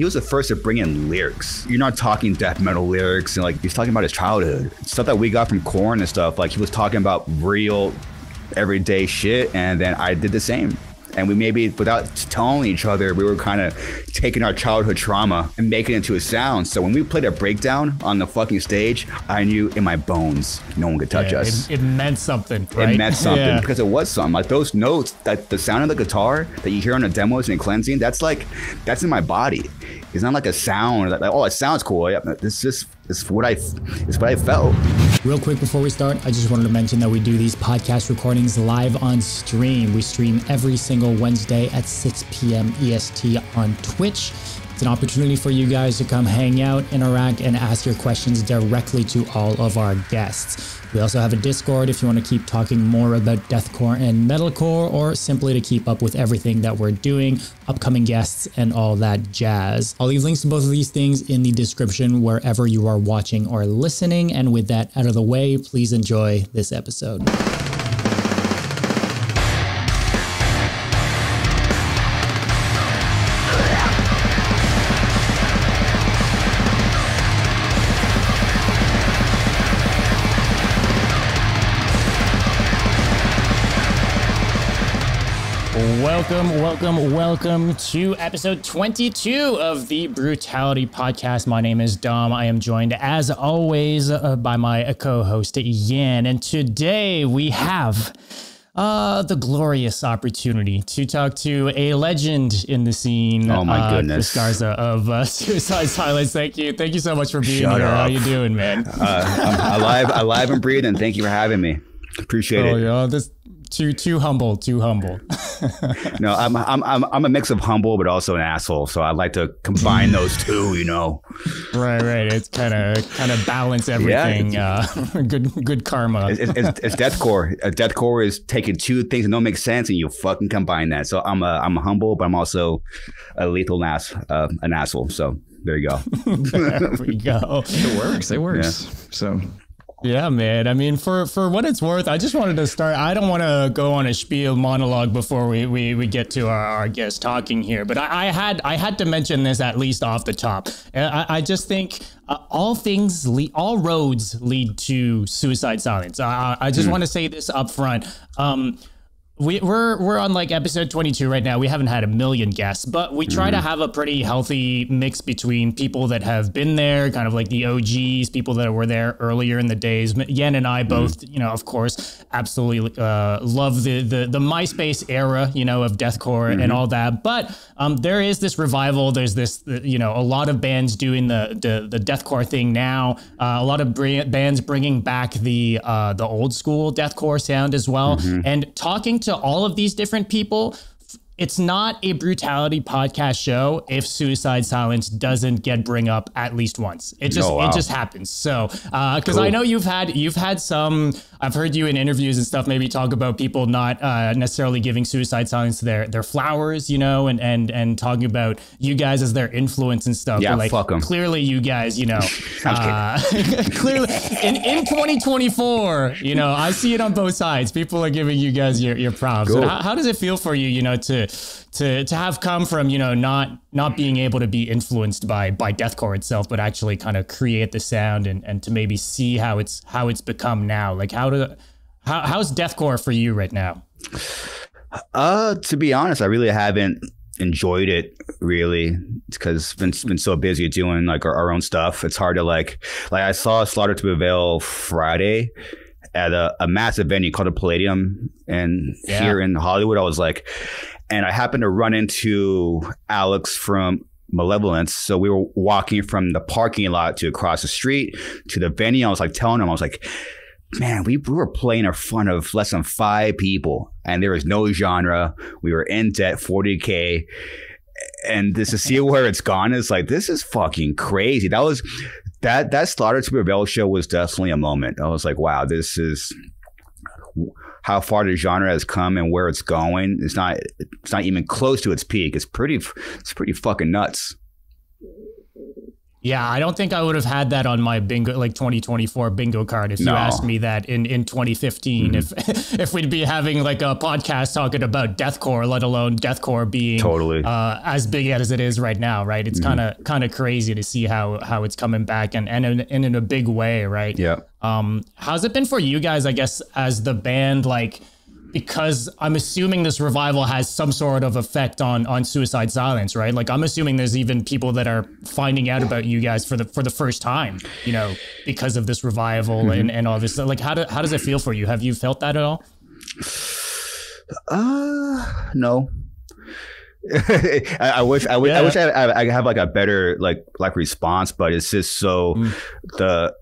He was the first to bring in lyrics. You're not talking death metal lyrics, and like he's talking about his childhood. Stuff that we got from Korn and stuff. Like he was talking about real everyday shit, and then I did the same. And we maybe, without telling each other, we were kind of taking our childhood trauma and making it into a sound. So when we played a breakdown on the fucking stage, I knew in my bones no one could touch us. It meant something, right? It meant something because it was something. Like those notes, that the sound of the guitar that you hear on the demos and the cleansing, that's like, that's in my body. It's not like a sound like, oh, it sounds cool. It's just, it's what I felt. Real quick before we start, I just wanted to mention that we do these podcast recordings live on stream. We stream every single Wednesday at 6 p.m. EST on Twitch. It's an opportunity for you guys to come hang out, interact, and ask your questions directly to all of our guests. We also have a Discord if you want to keep talking more about deathcore and metalcore, or simply to keep up with everything that we're doing, upcoming guests, and all that jazz. I'll leave links to both of these things in the description wherever you are watching or listening. And with that out of the way, please enjoy this episode. Welcome to episode 22 of the Brutality Podcast. My name is Dom. I am joined, as always, by my co-host, Yan. And today we have the glorious opportunity to talk to a legend in the scene. Oh, my goodness. Chris Garza of Suicide Silence. Thank you. Thank you so much for being here. How you doing, man? I'm alive and breathing. Thank you for having me. Appreciate it. Yeah, Too humble. No, I'm a mix of humble, but also an asshole. So I like to combine those two, you know. Right. It's kind of balance everything. Yeah, good karma. It's deathcore. Deathcore is taking two things that don't make sense and you fucking combine that. So I'm humble, but I'm also a lethal an asshole. So there you go. There we go. It works. Yeah. So. Yeah, man. I mean, for what it's worth, I just wanted to start. I don't want to go on a spiel monologue before we get to our guest talking here, but I had to mention this at least off the top. I just think all roads lead to Suicide Silence. I just want to say this up front. We're on like episode 22 right now. We haven't had a million guests, but we try to have a pretty healthy mix between people that have been there, kind of like the OGs, people that were there earlier in the days. Yan and I both, you know, of course, absolutely love the MySpace era, you know, of deathcore and all that. But there is this revival. There's this, you know, a lot of bands doing the deathcore thing now. A lot of bands bringing back the old school deathcore sound as well, and talking to all of these different people. It's not a Brutality Podcast show if Suicide Silence doesn't bring up at least once. It just happens. So, because I know you've had some, I've heard you in interviews and stuff, maybe talk about people not necessarily giving Suicide Silence their flowers, you know, and talking about you guys as their influence and stuff. Yeah, like, fuck them. Clearly, you guys, you know, clearly in 2024, you know, I see it on both sides. People are giving you guys your props. Cool. How does it feel for you, you know, to have come from, you know, not being able to be influenced by deathcore itself, but actually kind of create the sound and to maybe see how it's become now? Like how's deathcore for you right now? To be honest, I really haven't enjoyed it really because it's been so busy doing like our own stuff. It's hard to like I saw Slaughter to Prevail Friday at a massive venue called the Palladium and here in Hollywood. I was like, and I happened to run into Alex from Malevolence. So we were walking from the parking lot to across the street to the venue. I was like telling him, I was like, man, we were playing in front of less than 5 people and there was no genre. We were in debt, 40K. And this, to see where it's gone, is like, this is fucking crazy. That Slaughter to Prevail show was definitely a moment. I was like, wow, this is how far the genre has come and where it's going. It's not even close to its peak. It's pretty fucking nuts. Yeah, I don't think I would have had that on my bingo, like 2024 bingo card, if you asked me that in 2015, if we'd be having like a podcast talking about deathcore, let alone deathcore being totally as big as it is right now, right? It's kind of crazy to see how it's coming back and in a big way, right? Yeah. How's it been for you guys, I guess, as the band, like, because I'm assuming this revival has some sort of effect on Suicide Silence, right? Like, I'm assuming there's even people that are finding out about you guys for the first time, you know, because of this revival and all this. Like, how does it feel for you? Have you felt that at all? No. I wish I have like a better like response, but it's just so the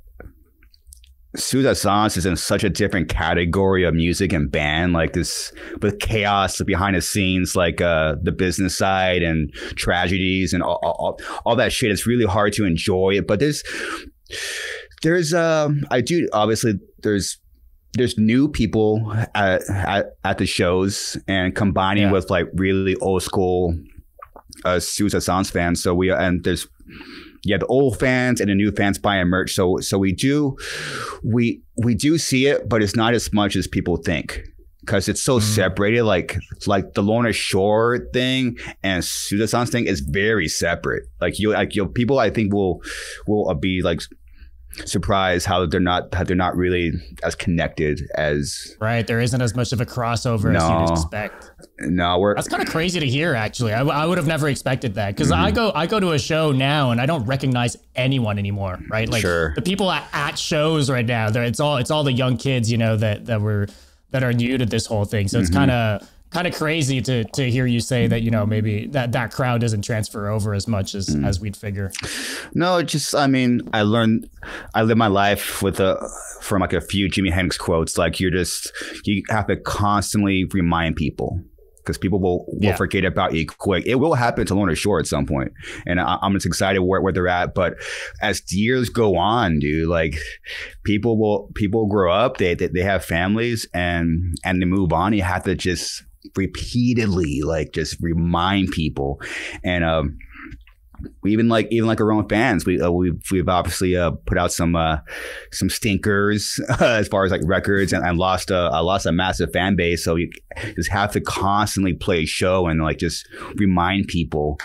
Suicide Silence is in such a different category of music and band, like this with chaos behind the scenes, like the business side and tragedies and all that shit. It's really hard to enjoy it, but there's new people at the shows and combining with like really old school Suicide Silence fans. So there's the old fans and the new fans buying merch. So we do see it, but it's not as much as people think because it's so separated. Like the Lorna Shore thing and Suicide Silence thing is very separate. Like people, I think will be like surprised how they're not really as connected as there isn't as much of a crossover as you'd expect. That's kind of crazy to hear, actually. I would have never expected that, because I go to a show now and I don't recognize anyone anymore, right? Like the people at shows right now, it's all the young kids, you know, that are new to this whole thing. So it's kind of crazy to hear you say that, you know, maybe that crowd doesn't transfer over as much as we'd figure. No, just, I mean, I live my life from like a few Jimi Hendrix quotes, like you have to constantly remind people, because people will forget about you quick. It will happen to Lorna Shore at some point, and I'm just excited where they're at. But as years go on, dude, like people grow up, they have families and they move on. You have to just repeatedly remind people, and even like our own fans, we've obviously put out some stinkers as far as like records, and I lost a massive fan base. So you just have to constantly play a show and like just remind people.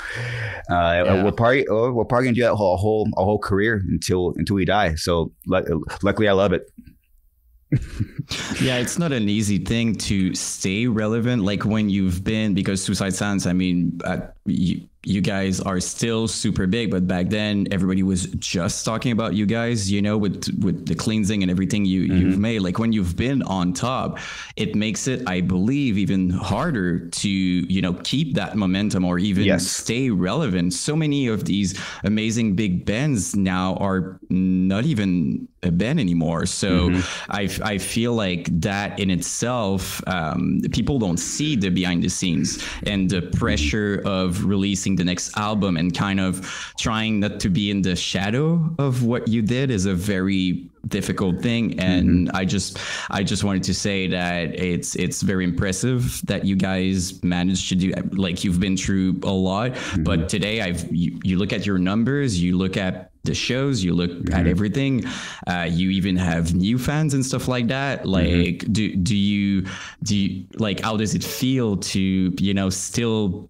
We're probably gonna do that a whole career until we die. So luckily, I love it. Yeah, it's not an easy thing to stay relevant, like when you've been, because Suicide Silence, I mean, you guys are still super big, but back then everybody was just talking about you guys, you know, with the cleansing and everything you've made. Like when you've been on top, it makes it, I believe, even harder to, you know, keep that momentum or even stay relevant. So many of these amazing big bands now are not even a band anymore. So I feel like that in itself, people don't see the behind the scenes and the pressure of releasing the next album and kind of trying not to be in the shadow of what you did is a very difficult thing. And I just wanted to say that it's very impressive that you guys managed to do, like, you've been through a lot, but today you look at your numbers, you look at the shows, you look at everything, you even have new fans and stuff like that. Like, do you like, how does it feel to, you know, still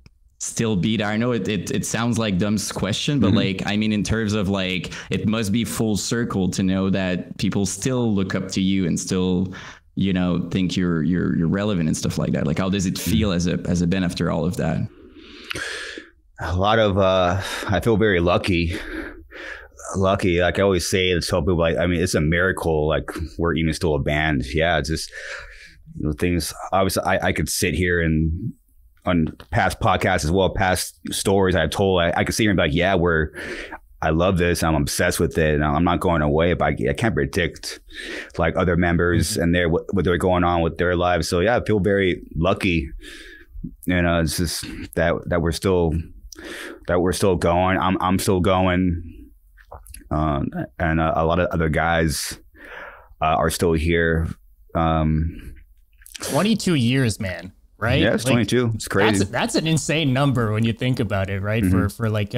beat? I know it sounds like Dom's question, but like, I mean, in terms of like, it must be full circle to know that people still look up to you and still, you know, think you're relevant and stuff like that. Like, how does it feel as a band after all of that? A lot of I feel very lucky. Like I always say, to tell people, like, I mean, it's a miracle, like, we're even still a band. Yeah, it's just, you know, things. Obviously, I could sit here and on past podcasts as well, past stories I've told, I could see and be like, yeah, I love this, I'm obsessed with it, and I'm not going away, but I can't predict like other members and what they're going on with their lives. So yeah, I feel very lucky, you know. It's just that we're still going. I'm still going, and a lot of other guys are still here. 22 years, man. Right? Yeah, it's like, 22. It's crazy. That's an insane number when you think about it, right? For like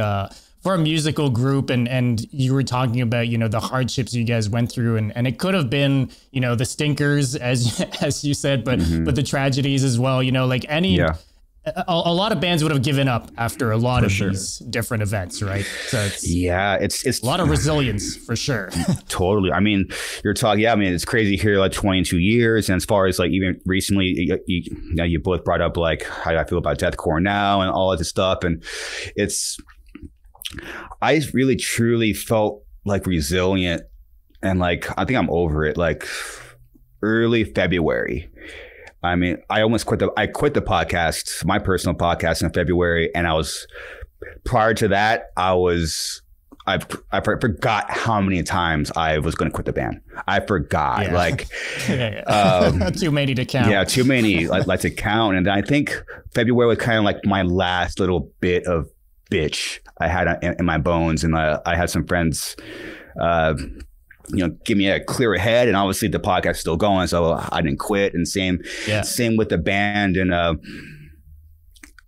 for a musical group, and you were talking about, you know, the hardships you guys went through, and it could have been, you know, the stinkers as you said, but but the tragedies as well, you know, like any a lot of bands would have given up after a lot of these different events, right? So it's, it's a lot of resilience for sure. Totally. I mean, you're talking, I mean, it's crazy here, like 22 years. And as far as like even recently, you know, you both brought up like how do I feel about deathcore now and all of this stuff. And it's, I really truly felt like resilient, and like, I think I'm over it. Like early February, I mean, I almost quit I quit the podcast, my personal podcast, in February. And I was, prior to that, I forgot how many times I was going to quit the band. I forgot, like, too many to count. Yeah, too many like to count. And I think February was kind of like my last little bit of bitch I had in my bones. And I had some friends, you know, give me a clearer head, and obviously the podcast is still going, so I didn't quit. And same with the band. And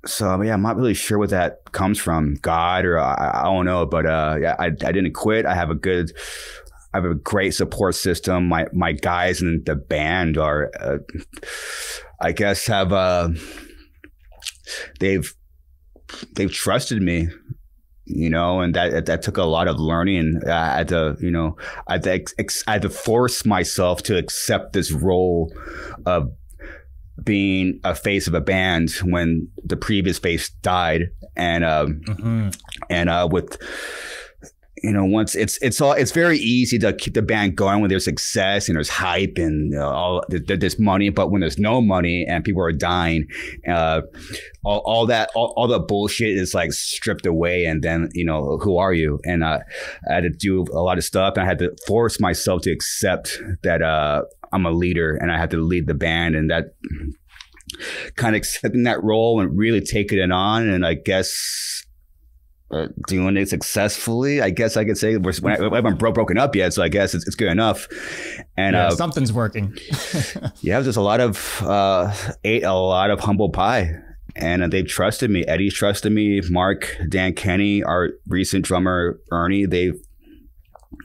so yeah, I'm not really sure what that comes from, God or I don't know, but yeah, I didn't quit. I have a great support system. My guys in the band are, I guess, have they've trusted me. You know, and that took a lot of learning. I had to, you know, I had to force myself to accept this role of being a face of a band when the previous face died. And with, you know, once it's very easy to keep the band going when there's success and there's hype and all there's money. But when there's no money and people are dying, all the bullshit is like stripped away. And then, you know, who are you? And I had to do a lot of stuff. And I had to force myself to accept that I'm a leader and I had to lead the band, and that kind of accepting that role and really taking it on. And I guess, doing it successfully, I guess I could say. I haven't broken up yet, so I guess it's good enough. And yeah, something's working. Yeah, there's a lot of ate a lot of humble pie, and they've trusted me. Eddie trusted me. Mark, Dan, Kenny, our recent drummer Ernie. They've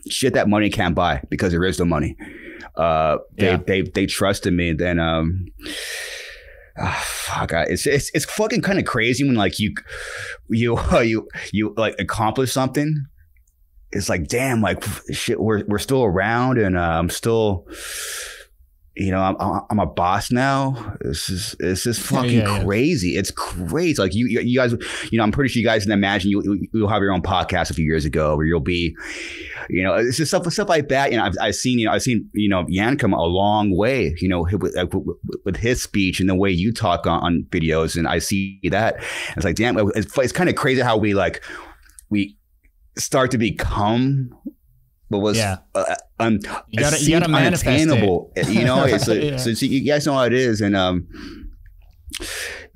shit that money can't buy, because there is no money. They trusted me. Then oh, fuck, it's fucking kind of crazy when like you like accomplish something. It's like, damn, like shit, we're still around, and I'm still, you know, I'm a boss now. It's just fucking crazy. It's crazy. Like you guys, you know, I'm pretty sure you guys can imagine you'll have your own podcast a few years ago where you'll be, you know, it's just stuff like that. And I've seen, you know, Yan come a long way, you know, with his speech and the way you talk on videos. And I see that. And it's like, damn, it's kind of crazy how we start to become. But was you gotta manifest it. You know, it's like, so you guys know how it is, and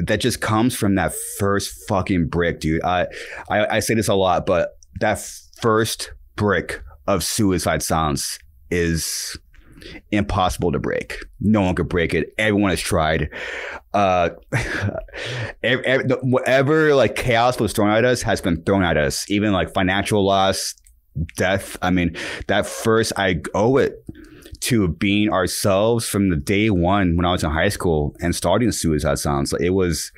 that just comes from that first fucking brick, dude. I say this a lot, but that first brick of Suicide Silence is impossible to break. No one could break it. Everyone has tried. Whatever like chaos was thrown at us has been thrown at us, even like financial loss, death. I mean, that first, I owe it to being ourselves from the day one when I was in high school and starting Suicide Silence. Like, it was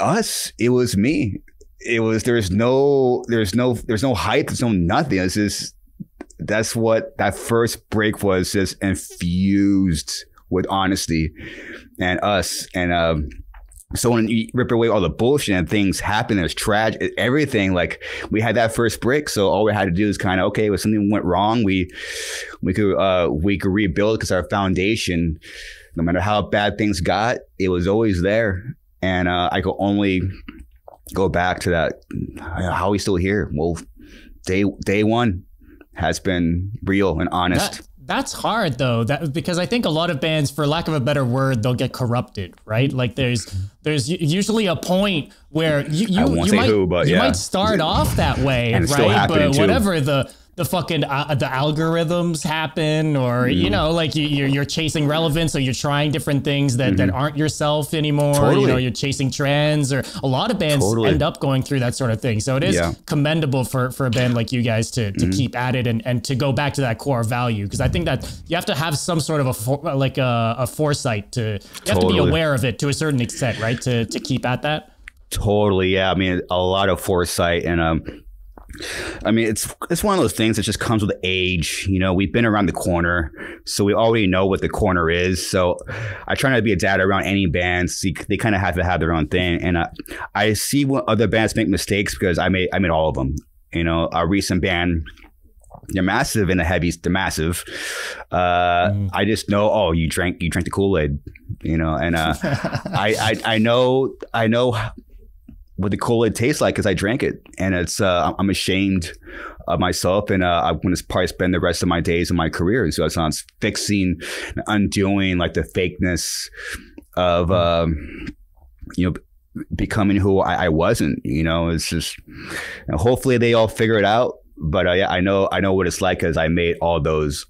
us. It was me. It was, there's no hype. There's no nothing. It's just, that's what that first break was, just infused with honesty and us. And, so when you rip away all the bullshit and things happen, there's tragic, everything. Like we had that first break, so all we had to do is kind of, okay, if something went wrong, we could rebuild, because our foundation, no matter how bad things got, it was always there. And I could only go back to that. How are we still here? Well, day one has been real and honest. That's hard though, because I think a lot of bands, for lack of a better word, they'll get corrupted, right? Like there's usually a point where you might start off that way, right? But whatever the the fucking the algorithms happen, or you know, like you're chasing relevance, so you're trying different things that that aren't yourself anymore. You know, you're chasing trends, or a lot of bands end up going through that sort of thing. So it is commendable for a band like you guys to keep at it and to go back to that core value, because I think that you have to have some sort of a foresight to you have to be aware of it to a certain extent, right? To keep at that. Totally, yeah. I mean, a lot of foresight, and I mean, it's one of those things that just comes with age. You know, we've been around the corner, so we already know what the corner is. So I try not to be a dad around any bands. They kind of have to have their own thing, and I see when other bands make mistakes, because I made all of them. You know, our recent band, they're massive in the heavies. They're massive. I just know. Oh, you drank the Kool-Aid. You know, and I know what the Kool-Aid tastes like because I drank it, and it's I'm ashamed of myself, and I'm going to probably spend the rest of my days and my career so on fixing and undoing like the fakeness of you know, becoming who I wasn't. You know, it's just, and hopefully they all figure it out. But yeah, I know what it's like because I made all those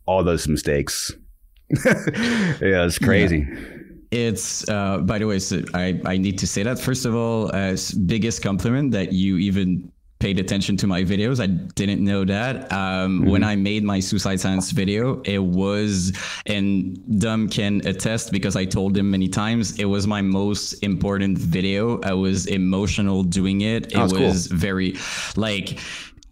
mistakes. Yeah, it's crazy. Yeah. It's, by the way, so I need to say that, first of all, biggest compliment that you even paid attention to my videos. I didn't know that. When I made my Suicide Silence video, it was, and Dom can attest because I told him many times, it was my most important video. I was emotional doing it. It was cool. Very, like,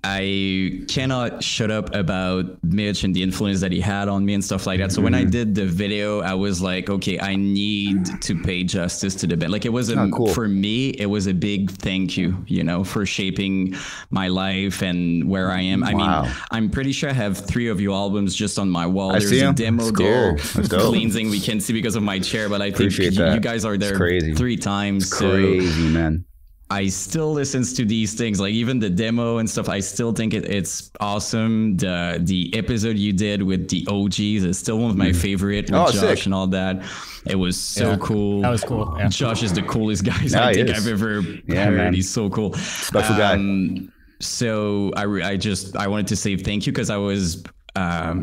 I cannot shut up about Mitch and the influence that he had on me and stuff like that. So when I did the video, I was like, okay, I need to pay justice to the band. Like it was, for me, it was a big thank you, you know, for shaping my life and where I am. I mean, I'm pretty sure I have 3 of your albums just on my wall. There's a demo there, cleansing we can't see because of my chair, but I think you guys are there 3 times. It's crazy, man. I still listen to these things, like even the demo and stuff. I still think it's awesome. The episode you did with the OGs is still one of my favorite with Josh and all that. It was so cool. That was cool. Yeah. Josh is the coolest guy I think I've ever heard. Man. He's so cool. Special guy. So I wanted to say thank you because I was,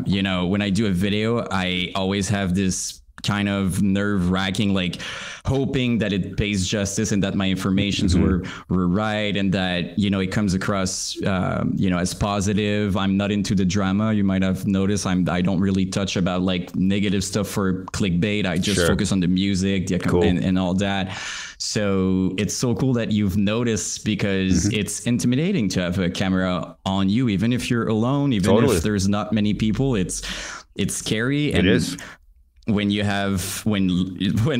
you know, when I do a video, I always have this kind of nerve-wracking, like hoping that it pays justice and that my informations were right and that, you know, it comes across, you know, as positive. I'm not into the drama. You might have noticed I don't really touch about like negative stuff for clickbait. I just focus on the music and all that. So it's so cool that you've noticed because it's intimidating to have a camera on you, even if you're alone, even if there's not many people. It's scary. And it is. When you have when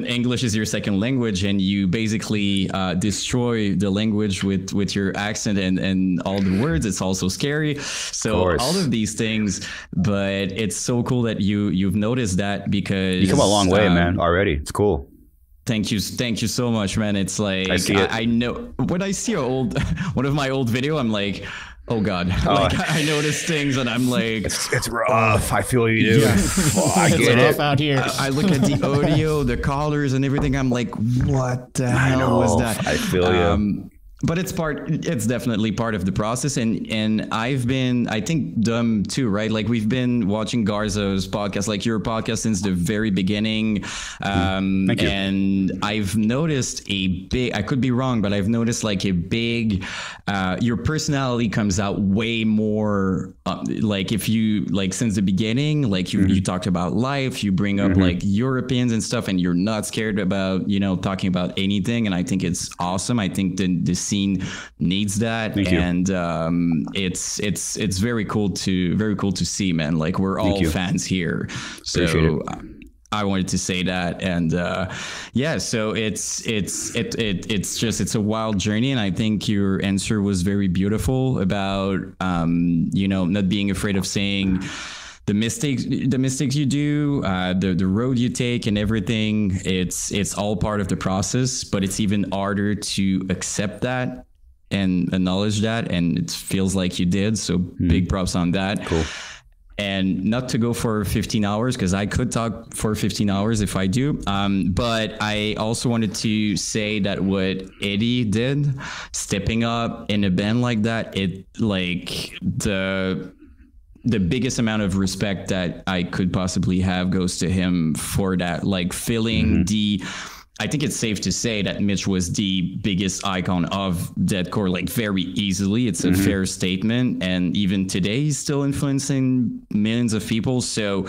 English is your second language and you basically destroy the language with your accent and all the words, it's also scary. So all of these things, but it's so cool that you've noticed that because you come a long way, man. Already, it's cool. Thank you so much, man. It's like I know when I see one of my old video, I'm like, oh God! Like I notice things, and I'm like, it's rough. I feel you do. Oh, I get it. Rough out here. I look at the audio, the colors, and everything. I'm like, what the hell was that? I feel you. But it's part. It's definitely part of the process, and I've been. I think Dom too, right? Like we've been watching Garza's podcast, like your podcast, since the very beginning. And I've noticed a big. I could be wrong, but I've noticed like a big. Your personality comes out way more. Like if you like since the beginning, like you talked about life, you bring up like Europeans and stuff, and you're not scared about talking about anything. And I think it's awesome. I think the scene needs that. It's very cool to see, man. Like we're all fans here. So I wanted to say that. And yeah, so it's a wild journey. And I think your answer was very beautiful about, you know, not being afraid of saying the mistakes you do, the road you take and everything, it's all part of the process, but it's even harder to accept that and acknowledge that. And it feels like you did. So big props on that. Cool. And not to go for 15 hours because I could talk for 15 hours if I do. But I also wanted to say that what Eddie did, stepping up in a band like that, it like the the biggest amount of respect that I could possibly have goes to him for that, like filling the, I think it's safe to say that Mitch was the biggest icon of deathcore, like very easily. It's a fair statement. And even today he's still influencing millions of people. So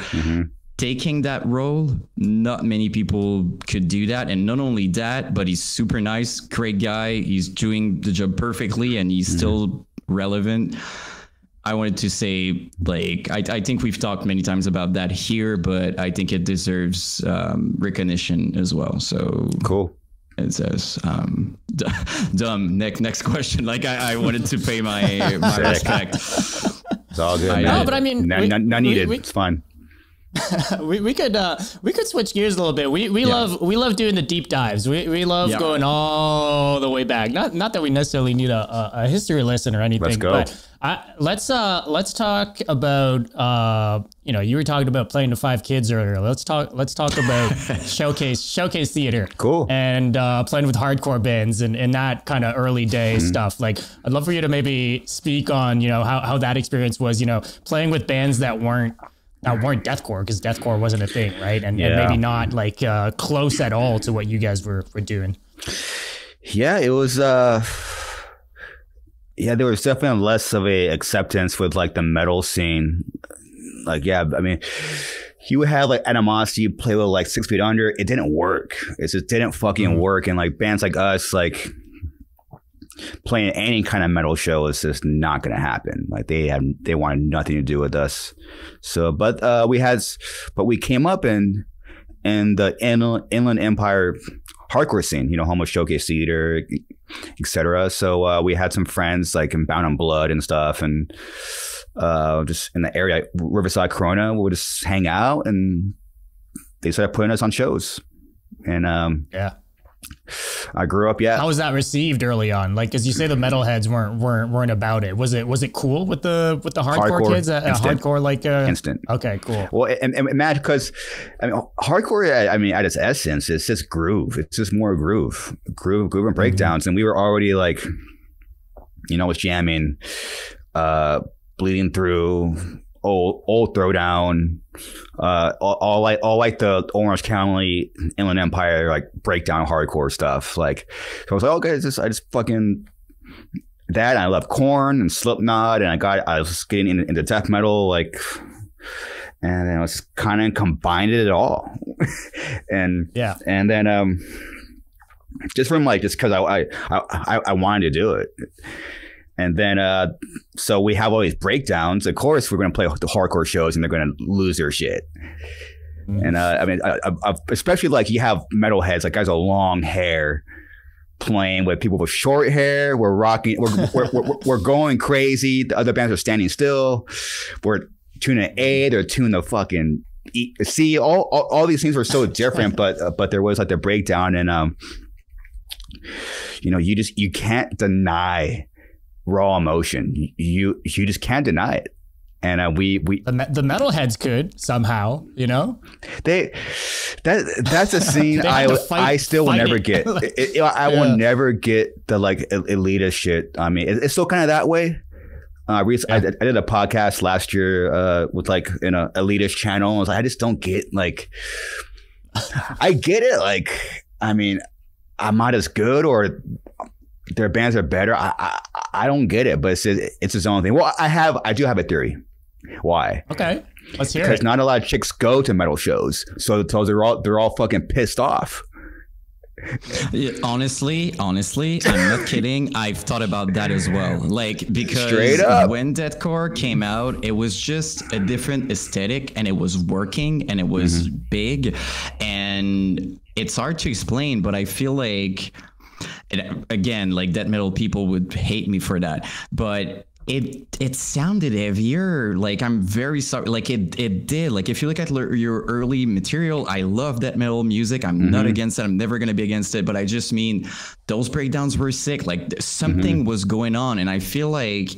taking that role, not many people could do that. And not only that, but he's super nice, great guy. He's doing the job perfectly and he's still relevant. I wanted to say, like, I think we've talked many times about that here, but I think it deserves recognition as well. So cool. It says, dumb. Next question. Like, I wanted to pay my respect. It's all good. No, but I mean, not needed. It's fine. we could switch gears a little bit. We love doing the deep dives. We love going all the way back. Not that we necessarily need a history lesson or anything. Let's go. But let's talk about you know, you were talking about playing to 5 kids earlier. Let's talk about Showcase Theater. Cool. And playing with hardcore bands and that kind of early day stuff. Like, I'd love for you to maybe speak on, you know, how that experience was, you know, playing with bands that weren't deathcore, because deathcore wasn't a thing, right? And maybe not like close at all to what you guys were doing. Yeah, it was. Yeah, there was definitely less of a acceptance with like the metal scene. Like, yeah, I mean, you had like Animosity play with like 6 Feet Under. It didn't work. It just didn't fucking work. And like bands like us, like playing any kind of metal show is just not going to happen. Like they wanted nothing to do with us. So, but we came up in the Inland Empire hardcore scene, you know, home of Showcase Theater, etc. So we had some friends like in Bound in Blood and stuff, and just in the area, Riverside, Corona, we would just hang out, and they started putting us on shows. And yeah. I grew up. Yeah. How was that received early on? Like, as you say, the metalheads weren't about it. Was it cool with the hardcore kids? Hardcore, like instant. Okay, cool. Well, and imagine, because I mean, hardcore. I mean, at its essence, it's just groove. It's just more groove and breakdowns. And we were already like, you know, it's jamming, bleeding through. Old Throwdown, all like the Orange County, Inland Empire, like breakdown hardcore stuff. Like, so I was like, okay, I just fucking that. And I love Korn and Slipknot, and I was getting into death metal, like, and then I was kind of combined it all, and yeah, and then just from like just because I wanted to do it. And then, so we have all these breakdowns. Of course, we're going to play the hardcore shows, and they're going to lose their shit. And I mean, especially like you have metalheads, like guys with long hair, playing with people with short hair. We're rocking, we're going crazy. The other bands are standing still. We're tuning A, they're tuning the fucking C. All these things were so different, but there was like the breakdown, and you know, you can't deny raw emotion. You just can't deny it. And the metalheads could somehow, you know, that's a scene I still will never get. I will never get the like elitist shit. I mean, it's still kind of that way. I did a podcast last year with like in an elitist channel. I was like, I just don't get like, I get it. Like, I mean, I'm not as good, or their bands are better. I don't get it, but it's his own thing. Well, I do have a theory. Why? Okay, let's hear it. Because not a lot of chicks go to metal shows, so they're all fucking pissed off. Honestly, I'm not kidding. I've thought about that as well. Like, because straight up, when deathcore came out, it was just a different aesthetic, and it was working, and it was big, and it's hard to explain, but I feel like. And again, like death metal people would hate me for that, but it sounded heavier. Like, I'm very sorry. Like it did. Like, if you look at your early material, I love death metal music. I'm not against it. I'm never going to be against it. But I just mean those breakdowns were sick. Like something was going on, and I feel like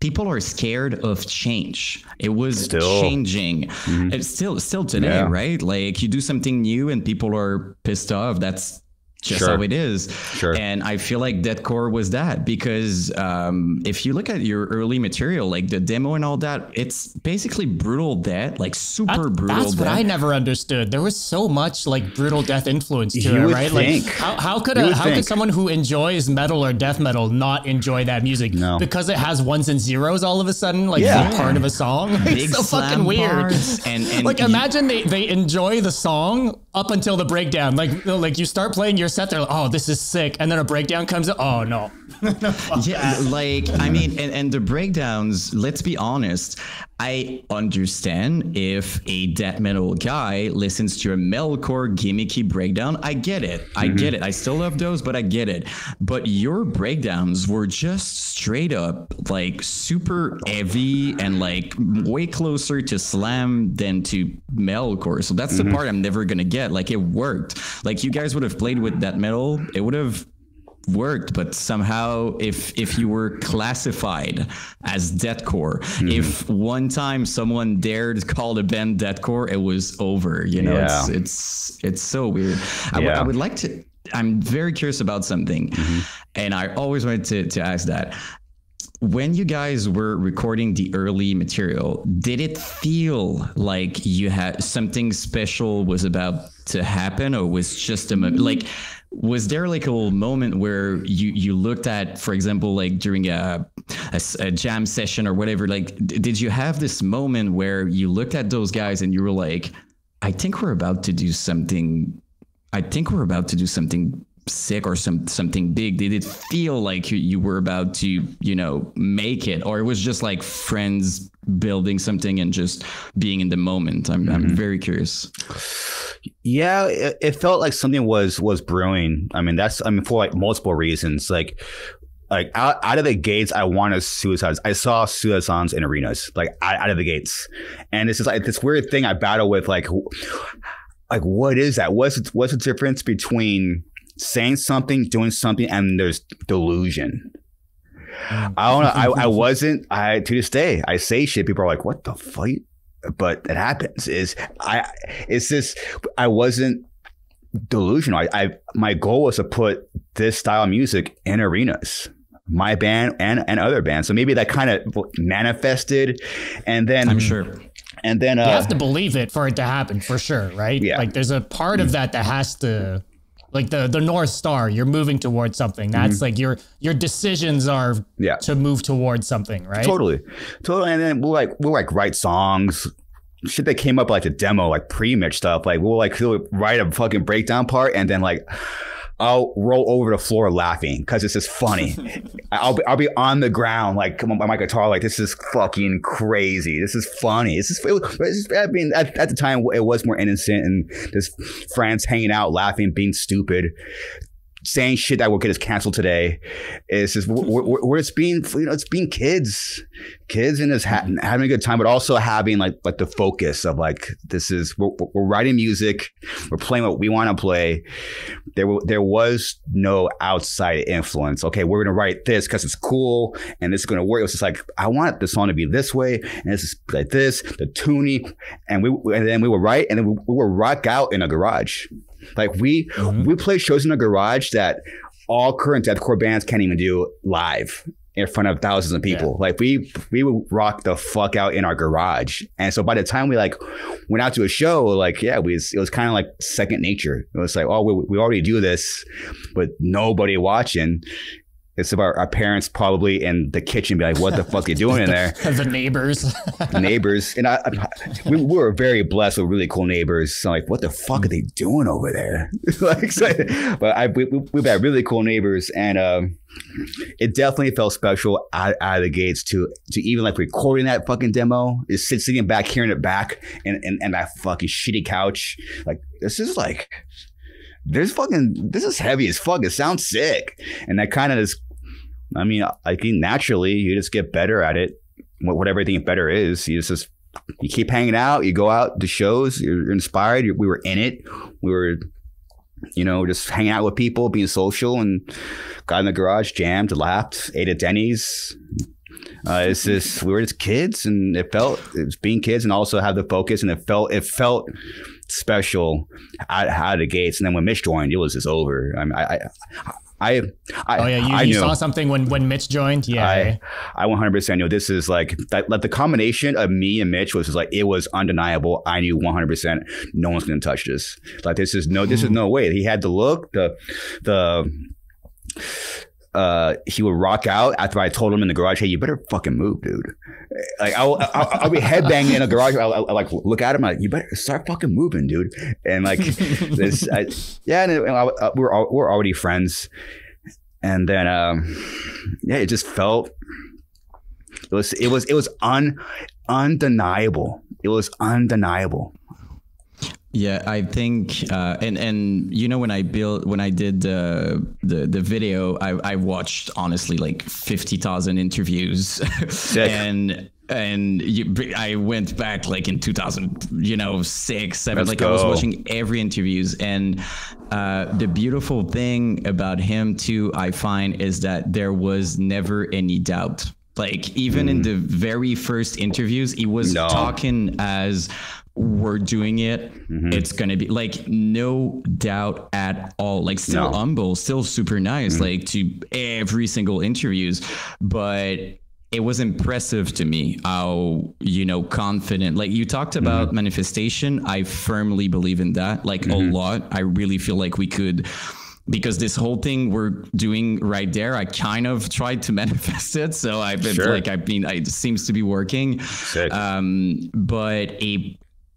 people are scared of change. It was changing. It's still today, right? Like, you do something new, and people are pissed off. That's just how it is. And I feel like Deathcore was that, because if you look at your early material, like the demo and all that, it's basically brutal death, like super brutal death. That's what I never understood. There was so much like brutal death influence to it, right? Like how could someone who enjoys metal or death metal not enjoy that music? No. Because it has ones and zeros all of a sudden, like part of a song. It's so fucking weird. And like imagine they enjoy the song up until the breakdown. Like you start playing your set, they're like, oh, this is sick, and then a breakdown comes up. Oh no. Like I mean, and the breakdowns, let's be honest, I understand if a death metal guy listens to a metalcore gimmicky breakdown. I get it. I get it. I still love those, but I get it. But your breakdowns were just straight up like super heavy and like way closer to slam than to metalcore. So that's the part I'm never gonna get. Like it worked. Like you guys would have played with that metal, it would have worked, but somehow if you were classified as deathcore, if one time someone dared call the band deathcore, it was over, you know. It's so weird. I would like to, I'm very curious about something, and I always wanted to ask that. When you guys were recording the early material, did it feel like you had something special was about to happen, or was just a moment, like was there like a little moment where you looked at, for example, like during a jam session or whatever, like did you have this moment where you looked at those guys and you were like, I think we're about to do something, I think we're about to do something sick or something big? Did it feel like you were about to, you know, make it, or it was just like friends building something and just being in the moment? I'm very curious. Yeah, it felt like something was brewing. I mean, that's, I mean, for like multiple reasons, like out of the gates, I wanted suicides. I saw suicides in arenas, like out of the gates. And it's just like this weird thing I battle with, like what is that? What's the difference between saying something, doing something, and there's delusion? I don't know. I to this day, I say shit, people are like, what the fuck? But it happens. I wasn't delusional. My goal was to put this style of music in arenas, my band and other bands. So maybe that kind of manifested, and then I'm sure. And then you have to believe it for it to happen, for sure, right? Yeah. Like there's a part of that has to, like the North Star, you're moving towards something. That's like your decisions are to move towards something, right? Totally. And then we'll write songs, shit that came up like a demo, like pre-Mitch stuff. Like we'll write a fucking breakdown part, and then like I'll roll over the floor laughing because it's just funny. I'll be on the ground like, come on, my guitar, like this is fucking crazy. This is funny. I mean, at the time it was more innocent and just friends hanging out, laughing, being stupid, saying shit that will get us canceled today. It's just we're just being, you know, it's being kids and just having a good time, but also having like the focus of like, this is, we're writing music, we're playing what we want to play. There was no outside influence. Okay, we're gonna write this because it's cool and it's gonna work. It was just like, I want the song to be this way and this is like this, the tuning, and then we would write, and then we would rock out in a garage. Like we play shows in a garage that all current deathcore bands can't even do live in front of thousands of people. Yeah. Like we would rock the fuck out in our garage. And so by the time we like went out to a show, like, yeah, it was kind of like second nature. It was like, oh, we already do this, but nobody watching. It's about our parents probably in the kitchen be like, what the fuck are you doing in there? The neighbors. And we were very blessed with really cool neighbors. So I'm like, what the fuck are they doing over there? We've had really cool neighbors, and it definitely felt special out of the gates to even like recording that fucking demo, is sitting back, hearing it back and that fucking shitty couch. Like, this is like, this is heavy as fuck. It sounds sick. And that kind of is, I mean, I think naturally you just get better at it. Whatever you think better is, you just you keep hanging out. You go out to shows. You're inspired. We were in it. We were, you know, just hanging out with people, being social, and got in the garage, jammed, laughed, ate at Denny's. We were just kids, and it was being kids, and also had the focus, and it felt special out of the gates, and then when Mitch joined, it was just over. I mean, I oh yeah, you saw something when Mitch joined. Yeah, I 100% knew this is like that. Like the combination of me and Mitch was just like, it was undeniable. I knew 100% no one's gonna touch this. Like this is no way. He had the look, he would rock out after I told him in the garage, hey, you better fucking move, dude. Like I'll be headbanging in a garage. I like look at him like, you better start fucking moving, dude. And like this, we're already friends. And then yeah, it just felt it was undeniable. It was undeniable. Yeah, I think, and you know, when I did the video, I watched honestly like 50,000 interviews, and I went back like in 2006, 2007. Let's like go. I was watching every interviews, and the beautiful thing about him too, I find, is that there was never any doubt. Like even in the very first interviews, he was talking as, we're doing it. It's gonna be like no doubt at all. Like still humble, still super nice, like to every single interviews. But it was impressive to me how, you know, confident. Like you talked about manifestation. I firmly believe in that, like a lot. I really feel like we could, because this whole thing we're doing right there, I kind of tried to manifest it. So I've been like, it seems to be working. Sick.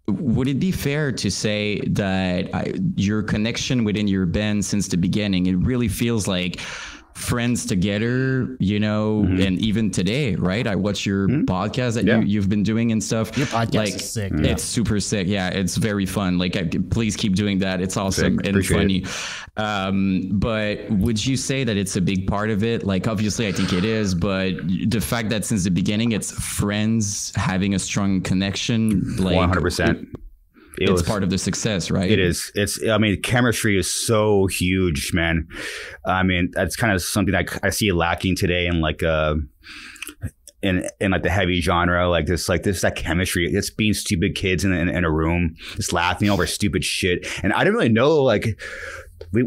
Would it be fair to say that your connection within your band since the beginning, it really feels like friends together, you know, and even today, right? I watch your podcast that you've been doing and stuff. Your podcast is sick. Yeah. It's super sick. Yeah, it's very fun. Like, please keep doing that. It's awesome sick. And appreciate funny. But would you say that it's a big part of it? Like, obviously, I think it is. But the fact that since the beginning, it's friends having a strong connection. Like 100%. It's part of the success, right? It is. It's, I mean, chemistry is so huge, man. I mean, that's kind of something that I see lacking today in like in like the heavy genre, like this, that chemistry. It's being stupid kids in a room, just laughing over stupid shit. And I didn't really know, like, we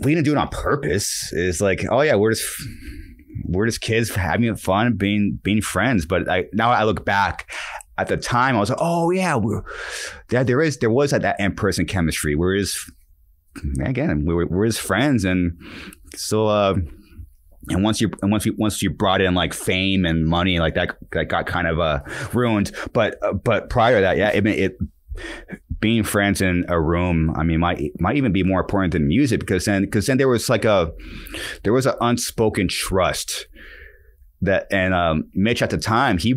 didn't do it on purpose. It's like, oh yeah, we're just kids having fun, being friends. But now I look back. At the time, I was like, "Oh yeah, there was that in-person chemistry. We're his friends, and so and once you brought in like fame and money, like that got kind of ruined. But prior to that, yeah, it being friends in a room, I mean, might even be more important than music because then there was an unspoken trust that and Mitch at the time he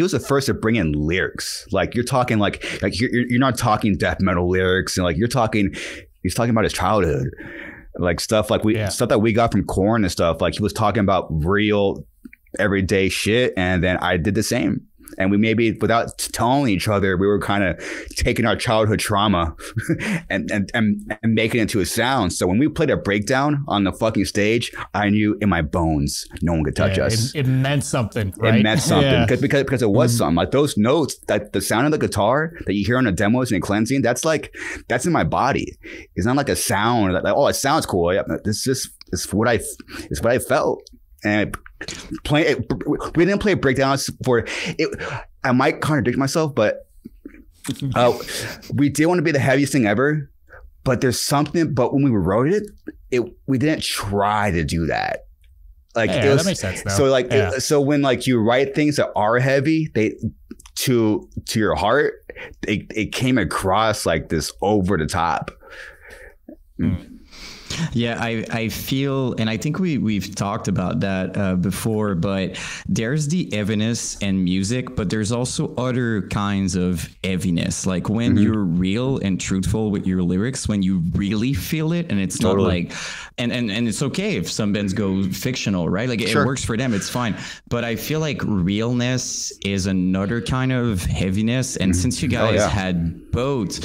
was the first to bring in lyrics. Like you're talking like you're not talking death metal lyrics, and like he's talking about his childhood, like stuff like stuff that we got from Korn and stuff. Like he was talking about real everyday shit, and then I did the same. And we maybe without telling each other, we were kind of taking our childhood trauma and making it into a sound. So when we played a breakdown on the fucking stage, I knew in my bones no one could touch us. It meant something, right? It meant something because it was something. Like those notes, that the sound of the guitar that you hear on the demos and the cleansing, that's in my body. It's not like a sound like oh it sounds cool. It's what I felt. And we didn't play breakdowns for it. I might contradict myself, but we did want to be the heaviest thing ever. But there's something. But when we wrote it we didn't try to do that. Like yeah, it was, that makes sense. Though. So like so when like you write things that are heavy, to your heart, it came across like this over the top. Mm. Yeah, I feel, and I think we've talked about that before, but there's the heaviness in music, but there's also other kinds of heaviness. Like when you're real and truthful with your lyrics, when you really feel it, and it's totally. Not like, and it's okay if some bands go fictional, right? Like it works for them, it's fine. But I feel like realness is another kind of heaviness. And since you guys had both,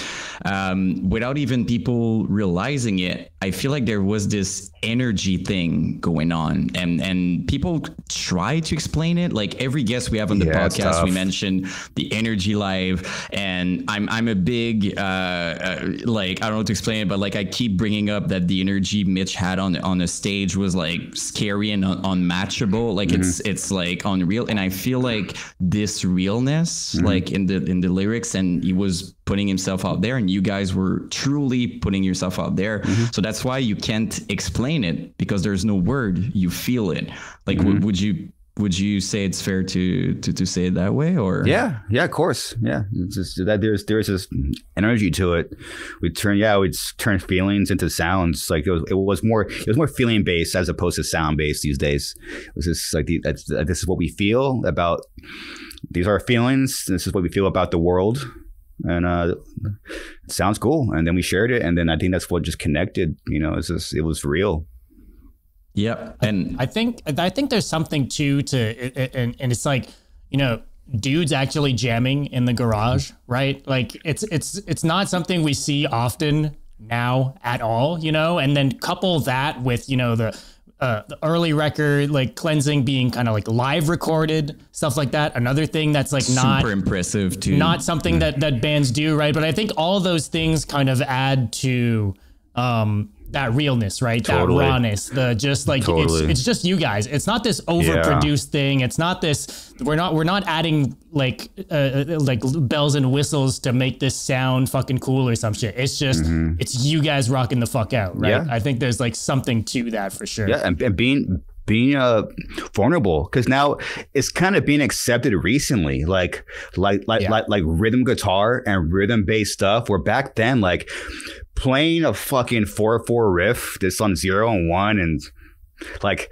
without even people realizing it, I feel like there was this energy thing going on, and people try to explain it. Like every guest we have on the podcast, we mention the energy live, and I'm a big like, I don't know how to explain it, but like I keep bringing up that the energy Mitch had on the stage was like scary and unmatchable. Like it's like unreal, and I feel like this realness, like in the lyrics, and he was putting himself out there, and you guys were truly putting yourself out there. So that's why you can't explain it, because there's no word. You feel it. Like, would you say it's fair to say it that way? Or yeah, of course, yeah. It's just that there's this energy to it. We'd turn feelings into sounds. Like it was more feeling based as opposed to sound based these days. It was just like this is what we feel about. These are our feelings. This is what we feel about the world. And it sounds cool, and then we shared it, and then I think that's what just connected, you know. It's just, it was real. Yeah. And I think there's something too to, and it's like, you know, dudes actually jamming in the garage, right? Like it's not something we see often now at all, you know. And then couple that with, you know, the early record, like Cleansing, being kind of like live recorded, stuff like that. Another thing that's like not super impressive too. Not something that bands do, right? But I think all those things kind of add to that realness, right? Totally. That rawness, the just like, totally. it's just you guys. It's not this overproduced thing. It's not this, we're not adding like bells and whistles to make this sound fucking cool or some shit. It's just, it's you guys rocking the fuck out, right? Yeah. I think there's like something to that for sure. Yeah, and being vulnerable, because now it's kind of being accepted recently, like rhythm guitar and rhythm based stuff. Where back then, like playing a fucking 4/4 riff that's on 0 and 1, and like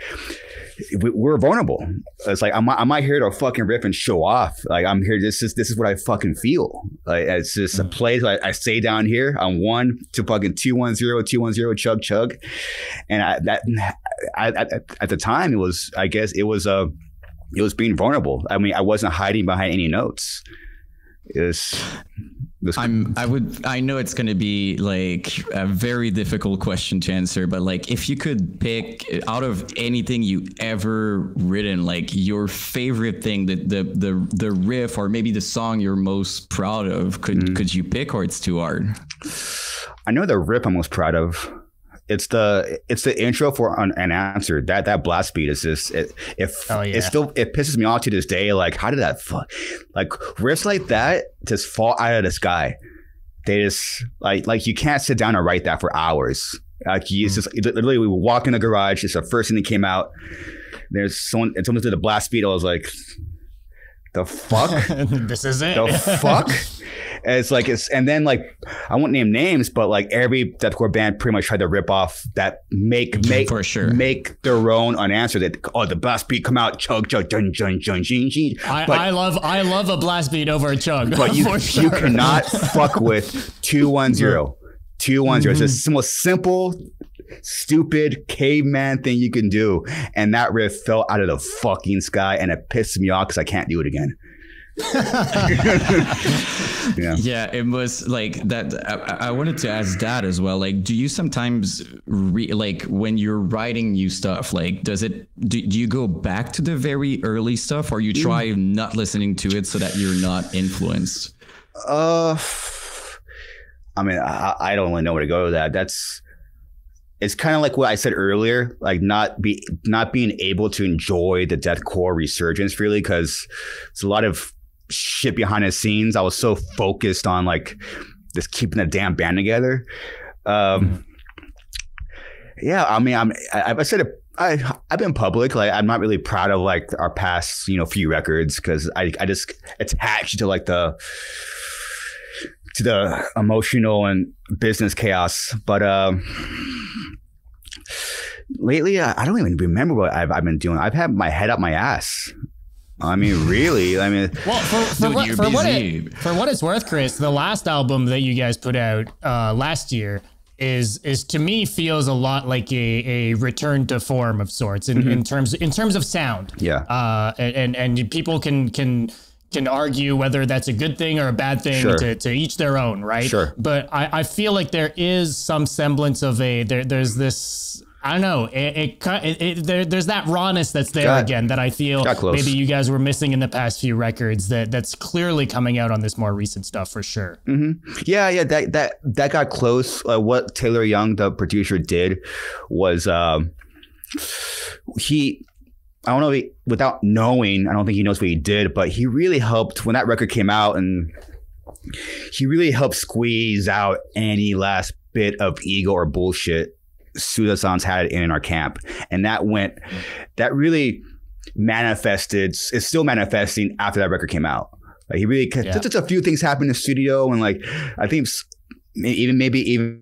we're vulnerable. It's like I'm not here to fucking riff and show off. Like I'm here. This is what I fucking feel. Like it's just a place I stay down here. I'm 1 to fucking 210, 210, chug chug, and at the time it was, I guess it was being vulnerable. I mean, I wasn't hiding behind any notes. I know it's going to be like a very difficult question to answer, but like if you could pick out of anything you ever written, like your favorite thing, the riff, or maybe the song you're most proud of, could you pick, or it's too hard? I know the riff I'm most proud of. It's the intro for Unanswered. That blast beat is just it pisses me off to this day. Like how did that riffs like that just fall out of the sky? They just like you can't sit down and write that for hours. Like literally we walk in the garage. It's the first thing that came out. Someone did a blast beat. I was like, the fuck? This is it. The fuck? And it's like, and then like, I won't name names, but like every deathcore band pretty much tried to rip off that, make their own Unanswered. That, oh, the blast beat come out, chug chug dun dun dun dun dun. I love a blast beat over a chug. But you cannot fuck with 210, 210. It's just the most simple, stupid caveman thing you can do, and that riff fell out of the fucking sky, and it pissed me off because I can't do it again. Yeah, it was like that. I wanted to ask that as well. Like, do you sometimes when you're writing new stuff, like, do you go back to the very early stuff, or you try not listening to it so that you're not influenced? I mean, I don't really know where to go with that. It's kind of like what I said earlier, like not being able to enjoy the deathcore resurgence really, because it's a lot of shit behind the scenes. I was so focused on like just keeping the damn band together. Yeah, I mean, I've been public. Like I'm not really proud of like our past, you know, few records, because I just attached to like the emotional and business chaos. But lately, I don't even remember what I've been doing. I've had my head up my ass. I mean, really. I mean, well, for what it's worth, Chris, the last album that you guys put out last year is to me feels a lot like a return to form of sorts in terms of sound. Yeah. And people can argue whether that's a good thing or a bad thing. Sure. to each their own, right? Sure. But I feel like there is some semblance of there's this I don't know. There's that rawness that's there again that I feel maybe you guys were missing in the past few records. That's clearly coming out on this more recent stuff for sure. Mm-hmm. Yeah, yeah. That got close. What Taylor Young, the producer, did was I don't know if he, without knowing, I don't think he knows what he did, but he really helped when that record came out, and he really helped squeeze out any last bit of ego or bullshit Suda-san's had it in our camp, and that went, that really manifested. It's still manifesting after that record came out. Like he really, just a few things happened in the studio, and like I think even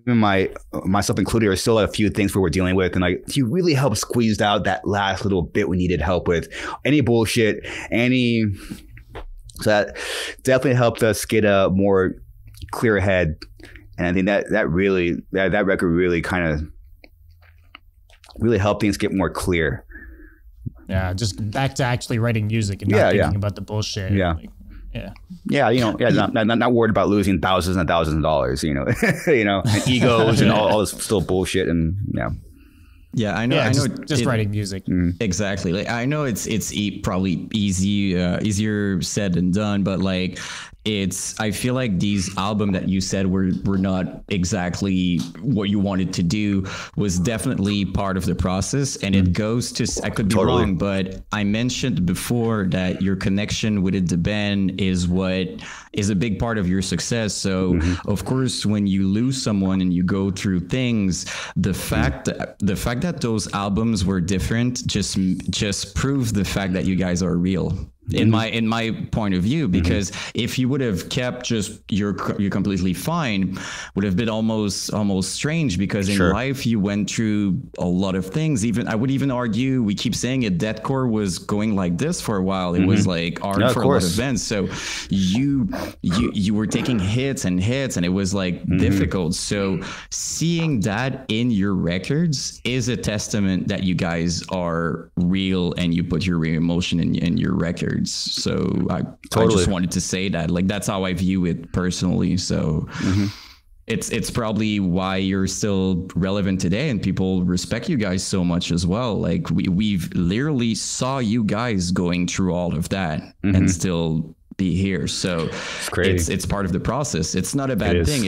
myself included, are still a few things we were dealing with, and like he really helped squeeze out that last little bit we needed help with, any bullshit, any. So that definitely helped us get a more clear head, and I think that record really kind of. Really help things get more clear. Yeah, just back to actually writing music and not thinking about the bullshit. Yeah, like, you know, not worried about losing thousands and thousands of dollars. You know, you know, and egos and all this still bullshit and yeah, I know. Yeah, I know. Just writing music. Exactly. Like I know it's probably easier said than done, but like I feel like these album that you said were not exactly what you wanted to do was definitely part of the process, and it goes to I could be wrong, but I mentioned before that your connection with the band is what is a big part of your success. So of course, when you lose someone and you go through things, the fact that those albums were different just proves the fact that you guys are real in my point of view, because if you would have kept just you're completely fine would have been almost strange, because in life you went through a lot of things. Even I would even argue, we keep saying it, deathcore was going like this for a while. It was like art for a lot of events, so you were taking hits and hits, and it was like difficult. So seeing that in your records is a testament that you guys are real and you put your real emotion in your records. So I just wanted to say that, like, that's how I view it personally. So it's probably why you're still relevant today and people respect you guys so much as well. Like we've literally saw you guys going through all of that and still be here. So it's part of the process. It's not a bad thing.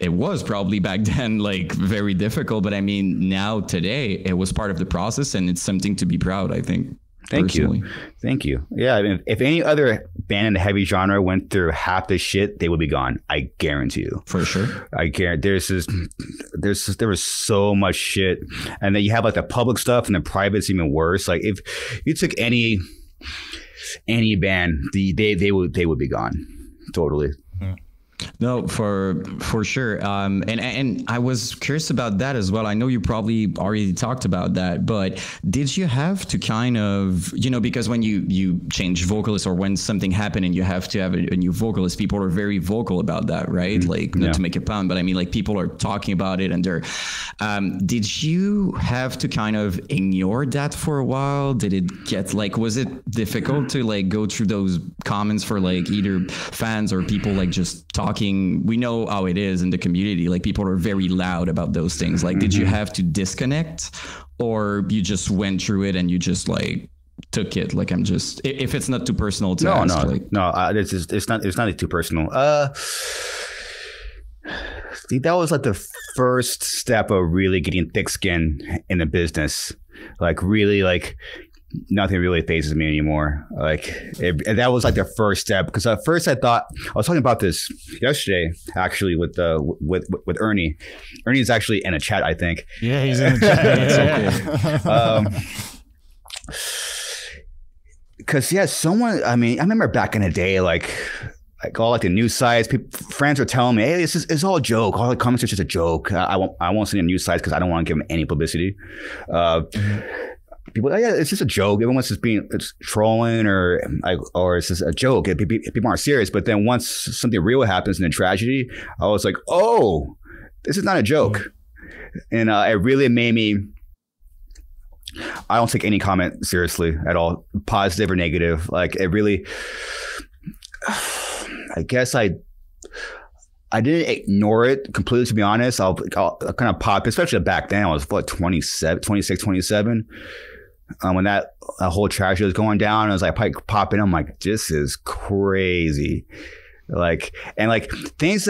It was probably back then like very difficult, but I mean now today it was part of the process and it's something to be proud, I think. Thank you. Yeah, I mean, if any other band in the heavy genre went through half the shit, they would be gone. I guarantee you. For sure. I guarantee. There was so much shit, and then you have like the public stuff, and the private's even worse. Like if you took any band, they would be gone. Totally. No, for sure. And I was curious about that as well. I know you probably already talked about that, but did you have to kind of, you know, because when you change vocalists or when something happened and you have to have a new vocalist, people are very vocal about that, right? Like not to make a pun, but I mean like people are talking about it and they're, did you have to kind of ignore that for a while? Did it get like, was it difficult to like go through those comments for like either fans or people like just talking? We know how it is in the community, like people are very loud about those things. Like did you have to disconnect, or you just went through it and you just like took it? Like I'm just, if it's not too personal to ask, like, it's not too personal. I think that was like the first step of really getting thick skin in the business. Like really, like nothing really phases me anymore. Like that was like the first step, because at first I thought, I was talking about this yesterday actually with Ernie. Ernie's actually in a chat, I think. Yeah, he's in a chat. Because someone, I mean, I remember back in the day, like all like the news sites, people, friends were telling me, hey, this is, it's all a joke. All the comments are just a joke. I won't see the news sites because I don't want to give them any publicity. People, it's just a joke. Everyone's just trolling, or it's just a joke. People aren't serious. But then once something real happens in a tragedy, I was like, oh, this is not a joke. And it really made me. I don't take any comment seriously at all, positive or negative. Like it really. I guess I. I didn't ignore it completely, to be honest. I'll kind of pop, especially back then. I was what, 27, 26, 27. When that whole tragedy was going down, I was like popping. I'm like, this is crazy. Like, and like things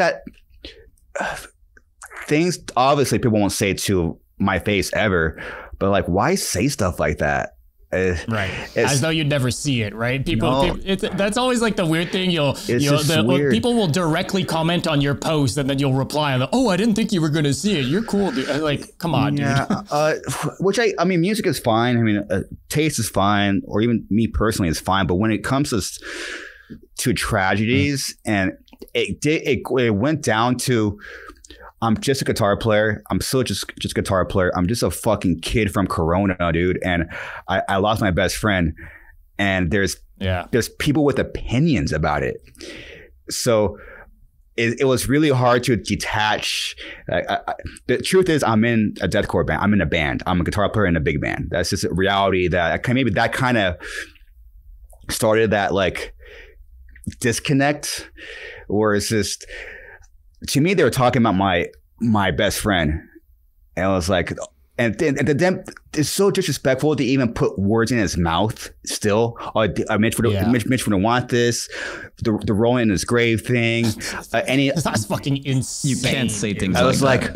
obviously people won't say to my face ever, but like, why say stuff like that? Right, as though you'd never see it, right? People, no. That's always like the weird thing. People will directly comment on your post, and then you'll reply on the, "Oh, I didn't think you were going to see it. You're cool, dude." Like, come on, yeah, dude. I mean, music is fine. I mean, taste is fine, or even me personally is fine. But when it comes to tragedies, and it went down to, I'm just a guitar player. I'm still just a guitar player. I'm just a fucking kid from Corona, dude. And I lost my best friend. And there's people with opinions about it. So it was really hard to detach. The truth is, I'm in a deathcore band. I'm in a band. I'm a guitar player in a big band. That's just a reality that maybe that kind of started that like disconnect, where it's just, to me, they were talking about my best friend, and I was like, and then it's so disrespectful to even put words in his mouth. Still, Mitch wouldn't want this. The rolling in his grave thing. That's fucking insane. You can't say things. I was like,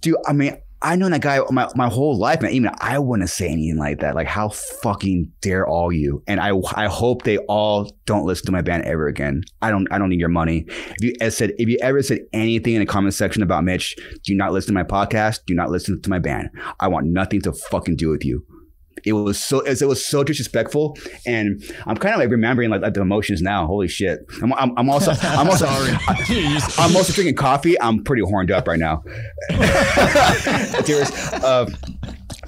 dude, I mean, I know that guy my whole life, and even I wouldn't say anything like that. Like, how fucking dare all you? And I hope they all don't listen to my band ever again. I don't need your money. If you ever said anything in the comment section about Mitch, do not listen to my podcast. Do not listen to my band. I want nothing to fucking do with you. It was so disrespectful, and I'm kind of like remembering like the emotions now. Holy shit! I'm also drinking coffee. I'm pretty horned up right now.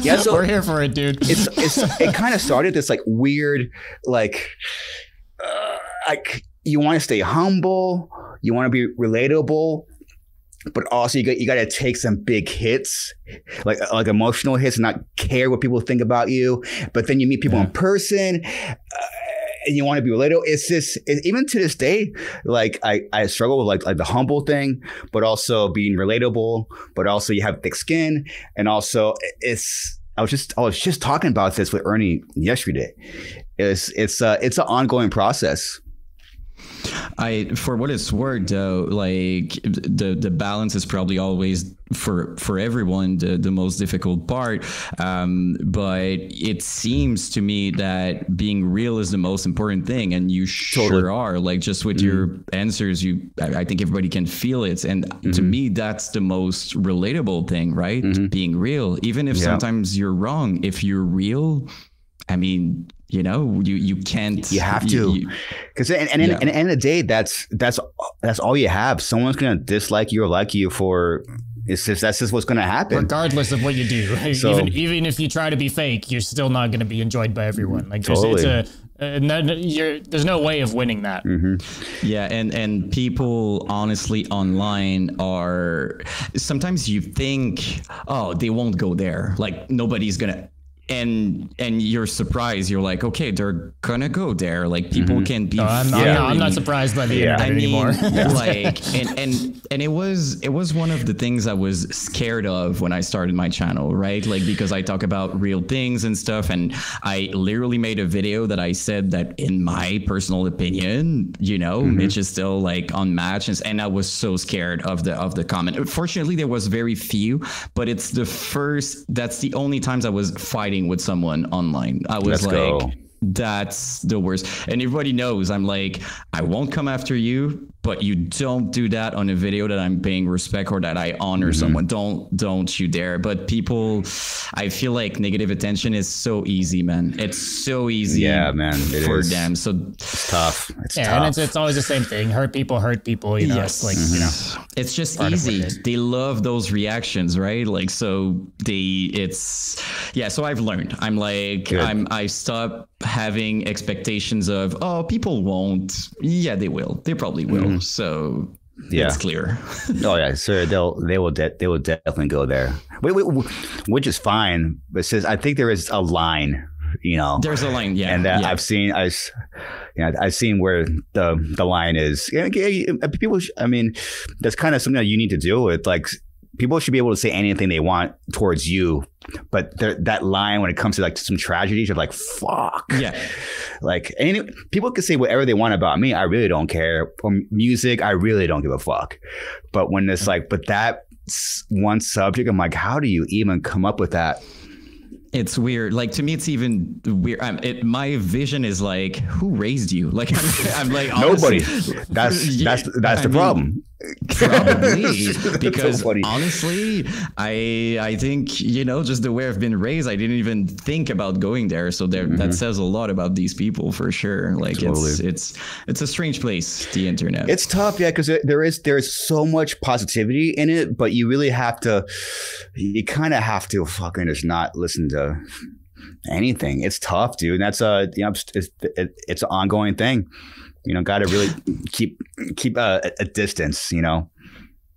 Yeah, so we're here for it, dude. It kind of started this like weird like you want to stay humble, you want to be relatable, but also you got to take some big hits, like emotional hits, and not care what people think about you. But then you meet people in person, and you want to be relatable. It's just, even to this day, like I struggle with like the humble thing, but also being relatable. But also you have thick skin, and also I was just talking about this with Ernie yesterday. It's an ongoing process. For what it's worth, though, like the balance is probably always for everyone the most difficult part. But it seems to me that being real is the most important thing, and you sure are. Like, just with your answers, I think everybody can feel it. And to me, that's the most relatable thing, right? Being real, even if sometimes you're wrong. If you're real, I mean, you know, you can't. You have to, because at the end of the day, that's all you have. Someone's gonna dislike you or like you for. That's just what's gonna happen, regardless of what you do. So, even if you try to be fake, you're still not gonna be enjoyed by everyone. Like, totally. There's no way of winning that. Yeah, and people honestly online are sometimes you think, oh, they won't go there. Like, nobody's gonna. And you're surprised. You're like, okay, they're gonna go there. Like, people can be. I'm not surprised by the internet anymore. Like, and it was one of the things I was scared of when I started my channel, right? Like, because I talk about real things and stuff, and I literally made a video that I said that in my personal opinion, you know, Mitch is still like unmatched, and I was so scared of the comment. Fortunately, there was very few, but it's the first. That's the only times I was fighting with someone online. I was like, that's the worst. And everybody knows I'm like, I won't come after you, but you don't do that on a video that I'm paying respect or that I honor someone. Don't you dare. But people, I feel like negative attention is so easy, man. It's so easy. Yeah, man. It is for them. So it's tough. And it's always the same thing. Hurt people, you know. Yes. Like, you know, it's just easy. They love those reactions, right? Like, so so I've learned. I'm like, I stopped having expectations of, oh, people won't. Yeah, they will. They probably will. So yeah, it's clear. Oh yeah, so they will definitely go there. Which is fine. But I think there is a line, you know. There's a line, yeah. And that I've seen. I you know, I've seen where the line is. People, I mean, that's kind of something that you need to deal with. Like, people should be able to say anything they want towards you, but that line when it comes to like some tragedies of like, fuck. Yeah. Like, people can say whatever they want about me. I really don't care. Or music, I really don't give a fuck. But when it's like, but that one subject, I'm like, how do you even come up with that? It's weird. Like, to me, it's even weird. My vision is like, who raised you? Like, I'm like, honestly, nobody. That's the problem. Probably, because so honestly, I think, you know, just the way I've been raised, I didn't even think about going there. So there, that says a lot about these people for sure. Like, totally. It's a strange place, the internet. It's tough, yeah, because there is so much positivity in it, but you really have to, you kind of have to fucking just not listen to anything. It's tough, dude. And that's a, you know, it's an ongoing thing. You know, got to really keep a distance, you know?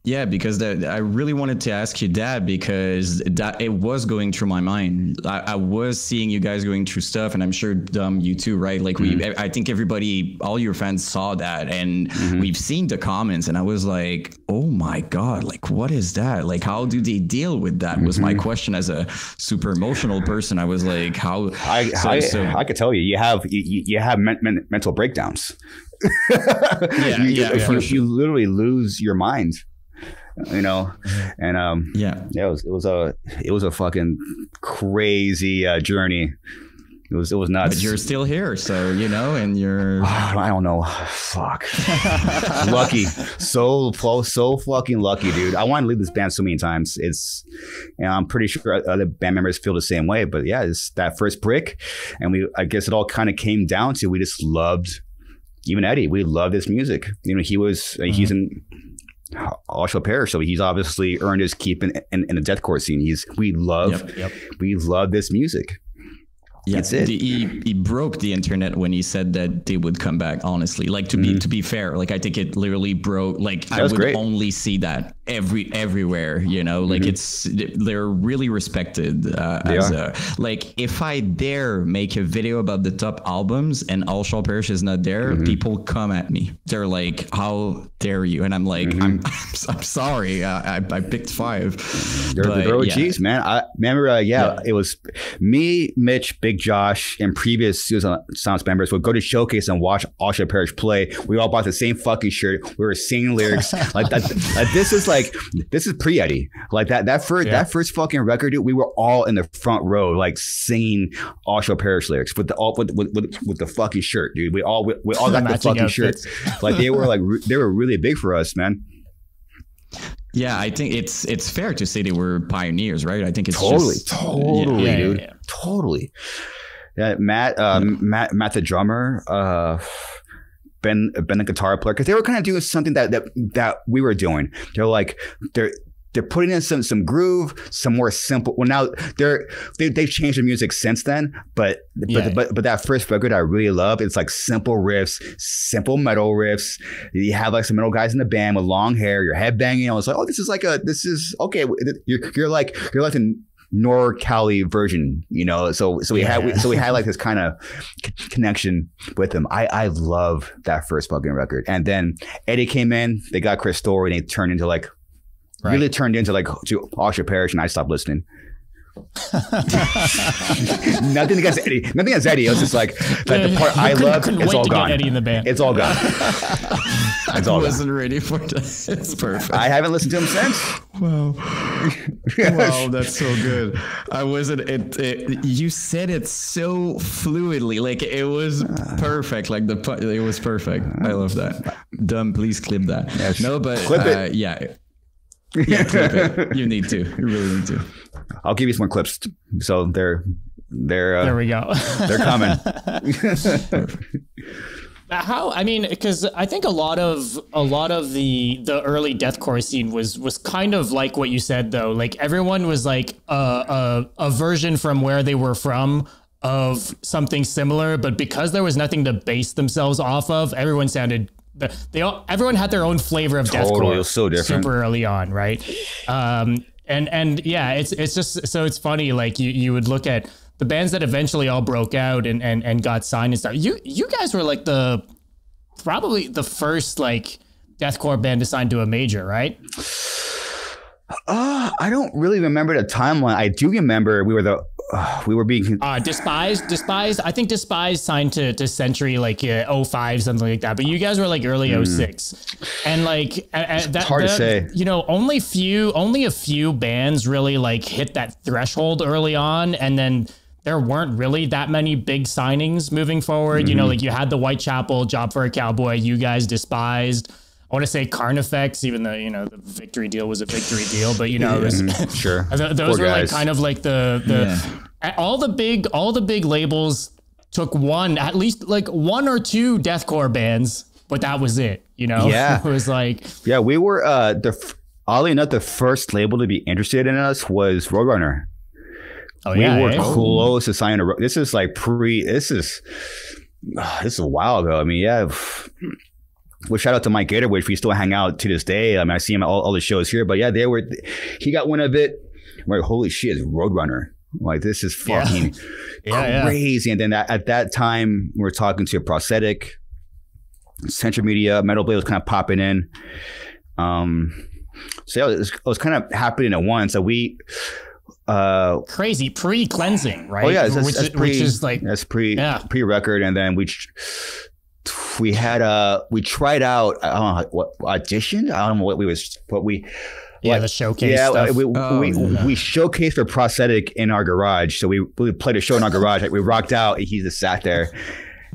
Yeah, because I really wanted to ask you that, because that it was going through my mind. I was seeing you guys going through stuff, and I'm sure you too, right? Like I think everybody, all your fans saw that, and we've seen the comments, and I was like, oh my God, like, what is that? Like, how do they deal with that was my question as a super emotional person. I was like, how? I could tell you, you have mental breakdowns. You literally lose your mind. You know, and yeah, it was a fucking crazy journey. It was nuts. But you're still here, so you know, and you're. I don't know. Fuck. Lucky, so fucking lucky, dude. I want to leave this band so many times. And I'm pretty sure other band members feel the same way. But yeah, it's that first break, and I guess it all kind of came down to we just loved. Even Eddie, we loved his music. You know, he's in All Shall Perish, so he's obviously earned his keep in the deathcore scene. We love this music. Yeah, that's it. He broke the internet when he said that they would come back. Honestly, like to be fair, like I think it literally broke. Like I would only see that everywhere. You know, like they're really respected. Like if I dare make a video about the top albums and All Shall Perish is not there, people come at me. They're like, "How dare you?" And I'm like, "I'm sorry, I picked five." They're OGs, man. I remember. It was me, Mitch, Big Josh, and previous Suicide Silence members would go to Showcase and watch All Shall Perish play. We all bought the same fucking shirt. We were singing lyrics like that. This is pre-Eddie. Like that first fucking record, dude. We were all in the front row, like singing All Shall Perish lyrics with the fucking shirt, dude. We all got the fucking outfits. Shirts. Like they were really big for us, man. Yeah, I think it's fair to say they were pioneers, right? I think it's totally, dude. Yeah, Matt the drummer, Ben the guitar player, because they were kind of doing something that we were doing. They're like they're putting in some groove, some more simple. Well, now they've changed the music since then, but that first record I really love. It's like simple riffs, simple metal riffs. You have like some metal guys in the band with long hair. You're headbanging. I was like, oh, this is okay. You're like the NorCali version, you know. So we had like this kind of connection with them. I love that first fucking record. And then Eddie came in. They got Chris Story, and they turned into like. Right. Really turned into like All Shall Perish, and I stopped listening. Nothing against Eddie. Nothing against Eddie. It was just like the part I love. It's all gone. Eddie in the band. It's all gone. It's all. I wasn't ready for this. It's perfect. I haven't listened to him since. Wow. Wow, that's so good. I wasn't. You said it so fluidly. Like it was perfect. Like it was perfect. I love that. Dom, please clip that. Yes. No, but clip it. Yeah. Yeah, clip it. You need to. You really need to. I'll give you some more clips. So they're there we go. They're coming. How? I mean, because I think a lot of the early deathcore scene was kind of like what you said, though. Like everyone was like a version from where they were from of something similar, but because there was nothing to base themselves off of, everyone sounded. Everyone had their own flavor of deathcore. It was so different. Super early on, right? And yeah, it's just so it's funny. Like you would look at the bands that eventually all broke out and got signed and stuff. You guys were like probably the first like deathcore band to sign to a major, right? I don't really remember the timeline. I do remember we were being Despised. I think Despised signed to Century like 05, something like that. But you guys were like early 06, and like it's hard to say. You know, only a few bands really like hit that threshold early on, and then there weren't really that many big signings moving forward. You know, like you had the Whitechapel, Job for a Cowboy, you guys, Despised. I want to say Carnifex, even though, you know, the Victory deal was a Victory deal, but you know, it was, sure. Those were like kind of like all the big labels took one, at least like one or two deathcore bands, but that was it, you know? Yeah. It was like, yeah, we were, oddly enough, the first label to be interested in us was Roadrunner. Oh, yeah. We were close to signing a, this is a while ago. I mean, yeah. Well, shout out to Mike Gatorwitch. We still hang out to this day. I mean, I see him at all the shows here. But yeah, they were. He got one of it. I'm like, holy shit, it's Roadrunner. I'm like, this is fucking crazy. Yeah. And then at that time, we were talking to Prosthetic, Century Media, Metal Blade was kind of popping in. So yeah, it was kind of happening at once. So we crazy pre-cleansing, right? Oh yeah, that's pre-record, and then we had we tried out the showcase stuff. We showcased for Prosthetic in our garage, so we played a show in our garage, like we rocked out and he just sat there.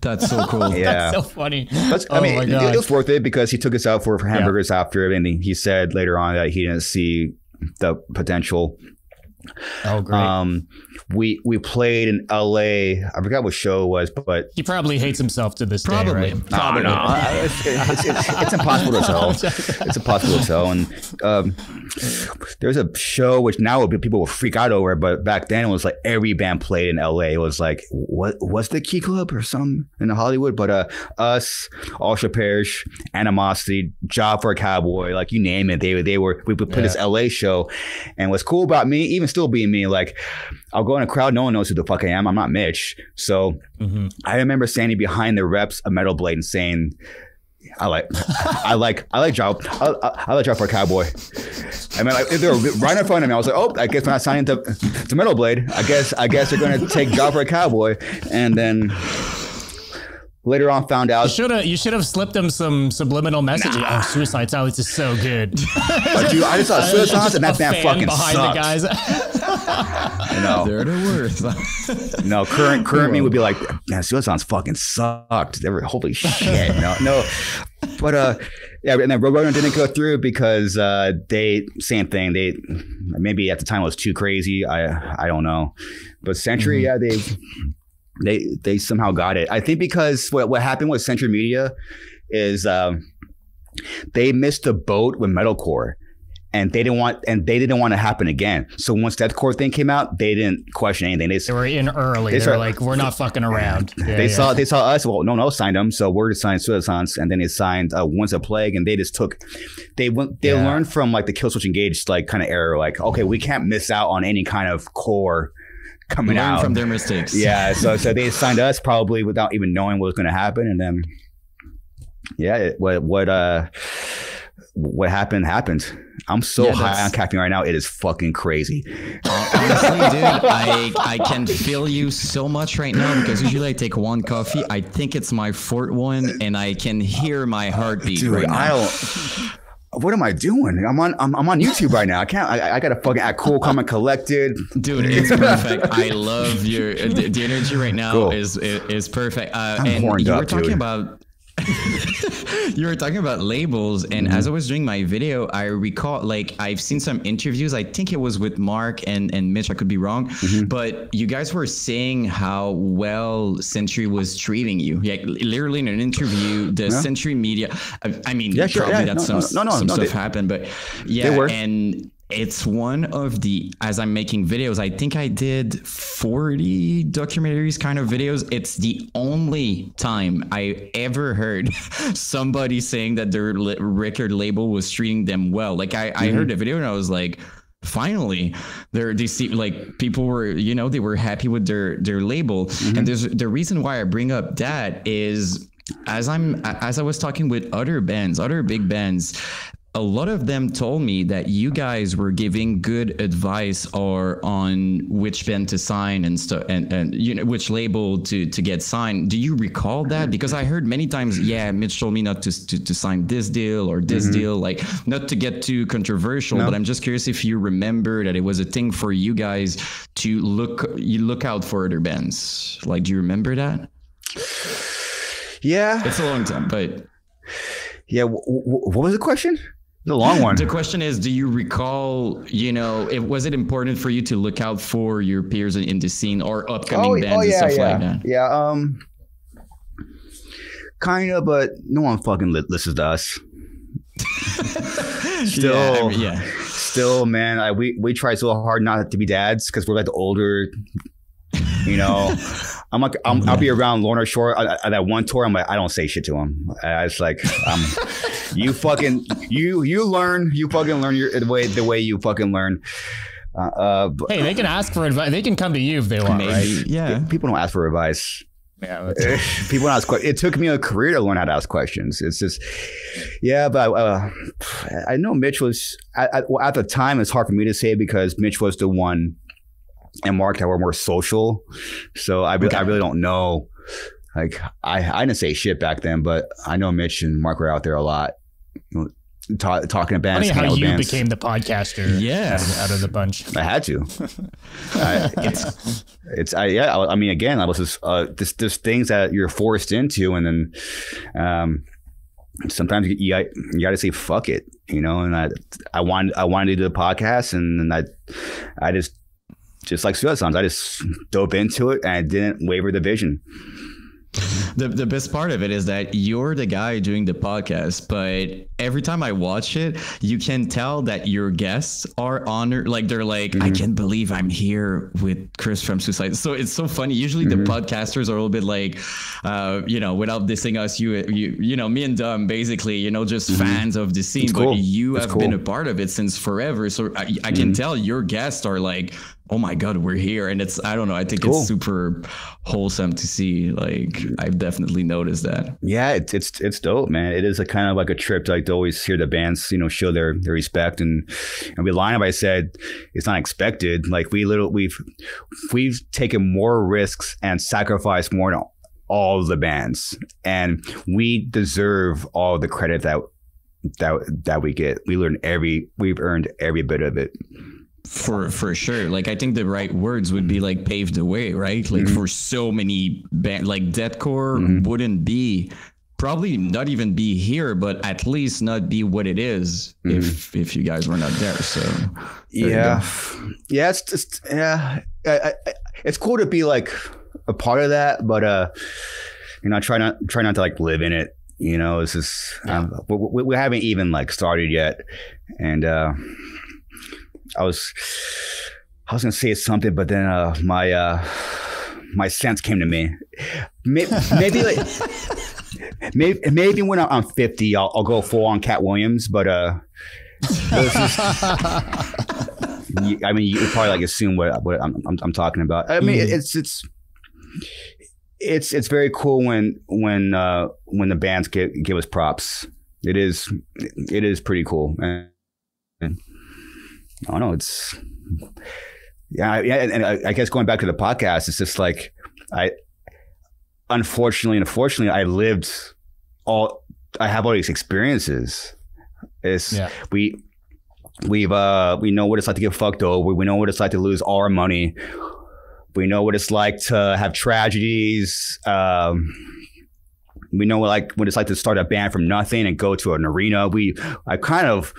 That's so cool. Yeah, that's so funny. I mean it was worth it because he took us out for hamburgers after, and he said later on that he didn't see the potential. Oh, great. We played in LA. I forgot what show it was, but he probably hates himself to this day, right? Probably. No, it's impossible to tell. It's impossible to tell. And there's a show which now people will freak out over, but back then it was like every band played in LA. It was like, what's the Key Club or something in Hollywood? But us, All Shall Perish, Animosity, Job for a Cowboy, like you name it. We would play this LA show. And what's cool about me, even still being me, like I'll go in a crowd, no one knows who the fuck I am. I'm not Mitch. So I remember standing behind the reps of Metal Blade and saying, I like Job for a Cowboy. I mean, like, if they were right in front of me, I was like, oh, I guess we're not signing to Metal Blade. I guess they're gonna take Job for a Cowboy. And then later on, found out you should have slipped him some subliminal messaging. Nah. Oh, Suicide Silence is so good. But dude, I just saw Suicide Silence and that band fucking sucks. You know, they're the worst. No, current me would be like, man, Suicide Silence fucking sucked. They were holy shit. No. But yeah, and then Roadrunner didn't go through because they maybe at the time it was too crazy. I don't know, but Century, they somehow got it. I think because what happened with Century Media is they missed the boat with metalcore, and they didn't want to happen again. So once deathcore thing came out, they didn't question anything. They were in early. They were like, we're not fucking around. Yeah, they saw us. Well, no one else signed them, so we're just signing Suicide Silence, and then they signed Once a Plague, and they learned from like the Killswitch Engage like kind of error. Like, okay, we can't miss out on any kind of core coming out from their mistakes. Yeah, so they signed us probably without even knowing what was going to happen, and then what happened. I'm so high on caffeine right now, it is fucking crazy. Honestly, dude, I can feel you so much right now because usually I take one coffee. I think it's my fourth one, and I can hear my heartbeat. Dude, right now. What am I doing? I'm on YouTube right now. I can't. I gotta fucking act cool, calm, and collected. Dude, it's perfect. I love your the energy right now. Cool. is perfect. And you were talking about you were talking about labels, and as I was doing my video, I recall like I've seen some interviews. I think it was with Mark and Mitch. I could be wrong, but you guys were saying how well Century was treating you. Like literally in an interview, the Century Media. I mean, probably some stuff happened, but yeah, and. It's one of the, as I'm making videos, I think I did 40 documentaries kind of videos. It's the only time I ever heard somebody saying that their record label was treating them well. Like I heard a video and I was like, finally they're like people were, you know, they were happy with their label. Mm-hmm. And there's the reason why I bring up that is as I was talking with other bands, other big bands, a lot of them told me that you guys were giving good advice or on which band to sign and stuff, and you know, which label to get signed. Do you recall that? Because I heard many times, yeah, Mitch told me not to sign this deal or this deal, like not to get too controversial, but I'm just curious if you remember that it was a thing for you guys to look out for other bands. Like, do you remember that? Yeah. It's a long time, but yeah. What was the question? The long one. The question is, do you recall, you know, was it important for you to look out for your peers in the scene or upcoming bands and stuff like that? Yeah, kind of, but no one fucking listens to us. Still, man, we try so hard not to be dads because we're like the older, you know. I'm like, I'll be around Lorna Shore at that one tour. I'm like, I don't say shit to him. I just like, you fucking learn the way you fucking learn. But, hey, they can ask for advice. They can come to you if they want. Right? Yeah, people don't ask for advice. Yeah, people don't ask questions. It took me a career to learn how to ask questions. It's just, yeah. But I know Mitch was at the time. It's hard for me to say because Mitch was the one. And Mark, I were more social, so I really don't know. Like I didn't say shit back then, but I know Mitch and Mark were out there a lot, talking to bands. Funny how you became the podcaster, out of the bunch. I had to. I mean, again, I was just things that you're forced into, and then sometimes you got to say fuck it, you know. And I wanted to do the podcast, and I just. Just like Suicide Silence, I just dove into it and I didn't waver the vision. The best part of it is that you're the guy doing the podcast, but every time I watch it, you can tell that your guests are honored. Like they're like, I can't believe I'm here with Chris from Suicide. So it's so funny. Usually the podcasters are a little bit like, you know, without dissing us, you know, me and Dom, basically, you know, just fans of the scene, but you have been a part of it since forever. So I can tell your guests are like, oh my God, we're here. And it's, I don't know, I think it's super wholesome to see. Like, I've definitely noticed that. Yeah, it's dope, man. It is a kind of like a trip to, like, to always hear the bands, you know, show their respect. And we line up, I said, it's not expected. Like, we've taken more risks and sacrificed more than all the bands. And we deserve all the credit that we get. We've earned every bit of it. For sure. Like, I think the right words would be like paved the way, right? Like for so many bands, like Deathcore wouldn't be, probably not even be here, but at least not be what it is if you guys were not there. So yeah, it's just, yeah, it's cool to be like a part of that, but you know, try not to like live in it. You know, it's just we haven't even like started yet, and I was gonna say something, but then my sense came to me. Maybe like maybe when I'm 50, I'll go full on Cat Williams. But I mean, you probably like assume what I'm talking about. I mean, it's very cool when the bands give us props. It is pretty cool. And I don't know. It's and I guess going back to the podcast, it's just like unfortunately, I lived I have all these experiences. It's we know what it's like to get fucked over. We know what it's like to lose all our money. We know what it's like to have tragedies. We know what it's like to start a band from nothing and go to an arena. I kind of,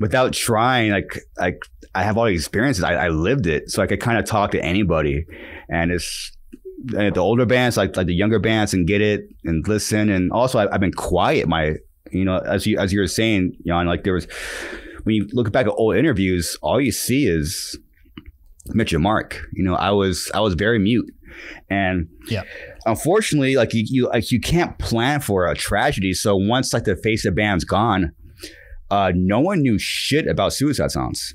without trying, like I have all these experiences. I lived it, so I could kind of talk to anybody. And it's the older bands, like the younger bands, and get it and listen. And also, I've been quiet. You know, as you were saying, Jan, like there was, when you look back at old interviews, all you see is Mitch and Mark. You know, I was very mute. And unfortunately, like you can't plan for a tragedy. So once like the face of band's gone, no one knew shit about Suicide Silence.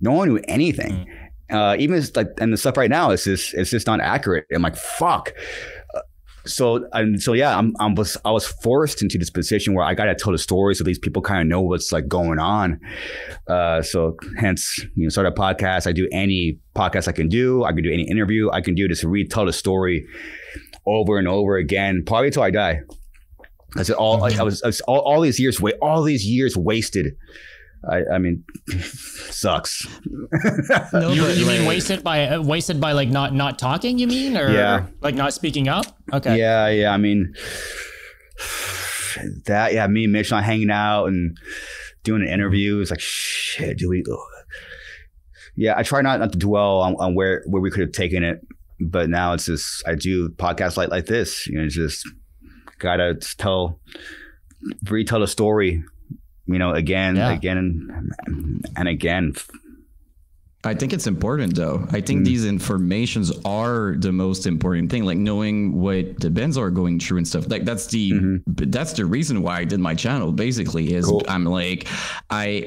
no one knew anything. Even like, and the stuff right now is just, it's just not accurate. I'm like, fuck. So yeah, I was forced into this position where I got to tell the story so these people kind of know what's like going on. So hence, you know, start a podcast. I do any podcast I can do. I can do any interview I can do. Just retell the story over and over again, probably until I die. That's all. I was all these years wasted. I mean, sucks. No, you mean wasted by like not talking? You mean, or yeah, like not speaking up? Okay. Yeah. I mean, that. Yeah, me and Mitch not hanging out and doing an interview. It's like, shit. Do we? Yeah, I try not to dwell on where we could have taken it, but now it's just I do podcasts like this. You know, just gotta retell the story. You know, again and again. I think it's important, though. I think these informations are the most important thing, like knowing what the bands are going through and stuff. Like that's the reason why I did my channel, basically, is cool. I'm like, I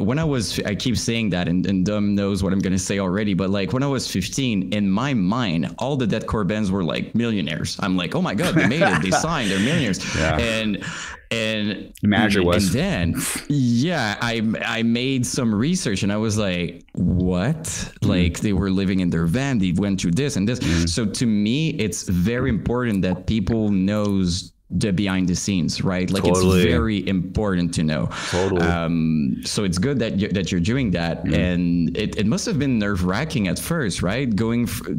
keep saying that, and Dom knows what I'm going to say already. But like when I was 15, in my mind, all the deathcore bands were like millionaires. I'm like, oh, my God, they made it. They signed. They're millionaires. Yeah. And manager was. And then, yeah, I made some research and I was like, what? Like they were living in their van. They went through this and this. So to me, it's very important that people knows the behind the scenes, right? Like totally. It's very important to know. Totally. So it's good that you're doing that. And it must have been nerve wracking at first, right?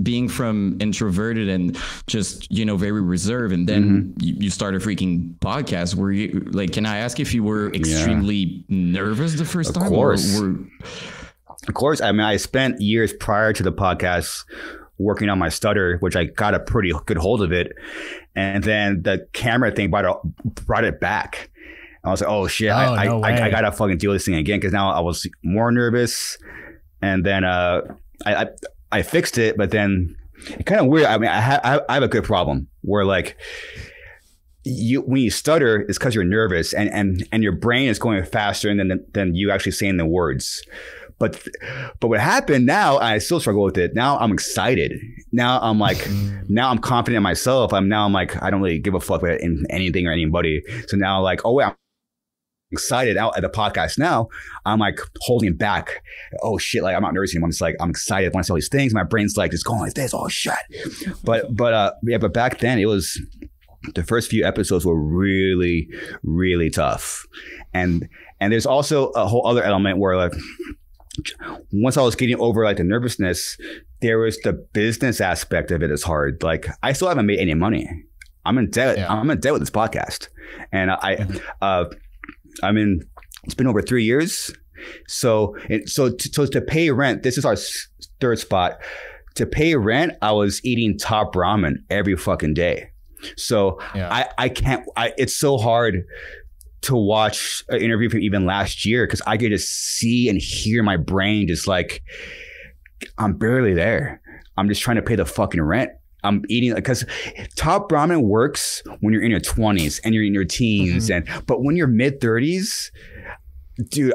Being from introverted and just, you know, very reserved. And then you start a freaking podcast where you like, can I ask if you were extremely nervous the first time? Of course. Of course. I mean, I spent years prior to the podcast working on my stutter, which I got a pretty good hold of it, and then the camera thing brought it back. I was like, "Oh shit, I gotta fucking do this thing again." Because now I was more nervous, and then I fixed it, but then it's kind of weird. I mean, I have a good problem where like when you stutter, it's because you're nervous, and your brain is going faster than you actually saying the words. But what happened now, I still struggle with it. Now I'm excited. Now I'm like, now I'm confident in myself. I'm like, I don't really give a fuck about anything or anybody. So now like, oh, wow, excited out at the podcast. Now I'm like holding back. Oh shit. Like I'm not nervous anymore. I'm just like, I'm excited when I see all these things. My brain's like, just going like this. Oh shit. But back then it was, the first few episodes were really, really tough. And there's also a whole other element where like, once I was getting over like the nervousness, there was the business aspect of it is hard. Like I still haven't made any money. I'm in debt. Yeah. I'm in debt with this podcast. And I mean, it's been over 3 years. So to pay rent, this is our third spot. To pay rent, I was eating Top Ramen every fucking day. So it's so hard to watch an interview from even last year because I could just see and hear my brain just like, I'm barely there. I'm just trying to pay the fucking rent. I'm eating because Top Ramen works when you're in your 20s and you're in your teens. But when you're mid 30s, dude,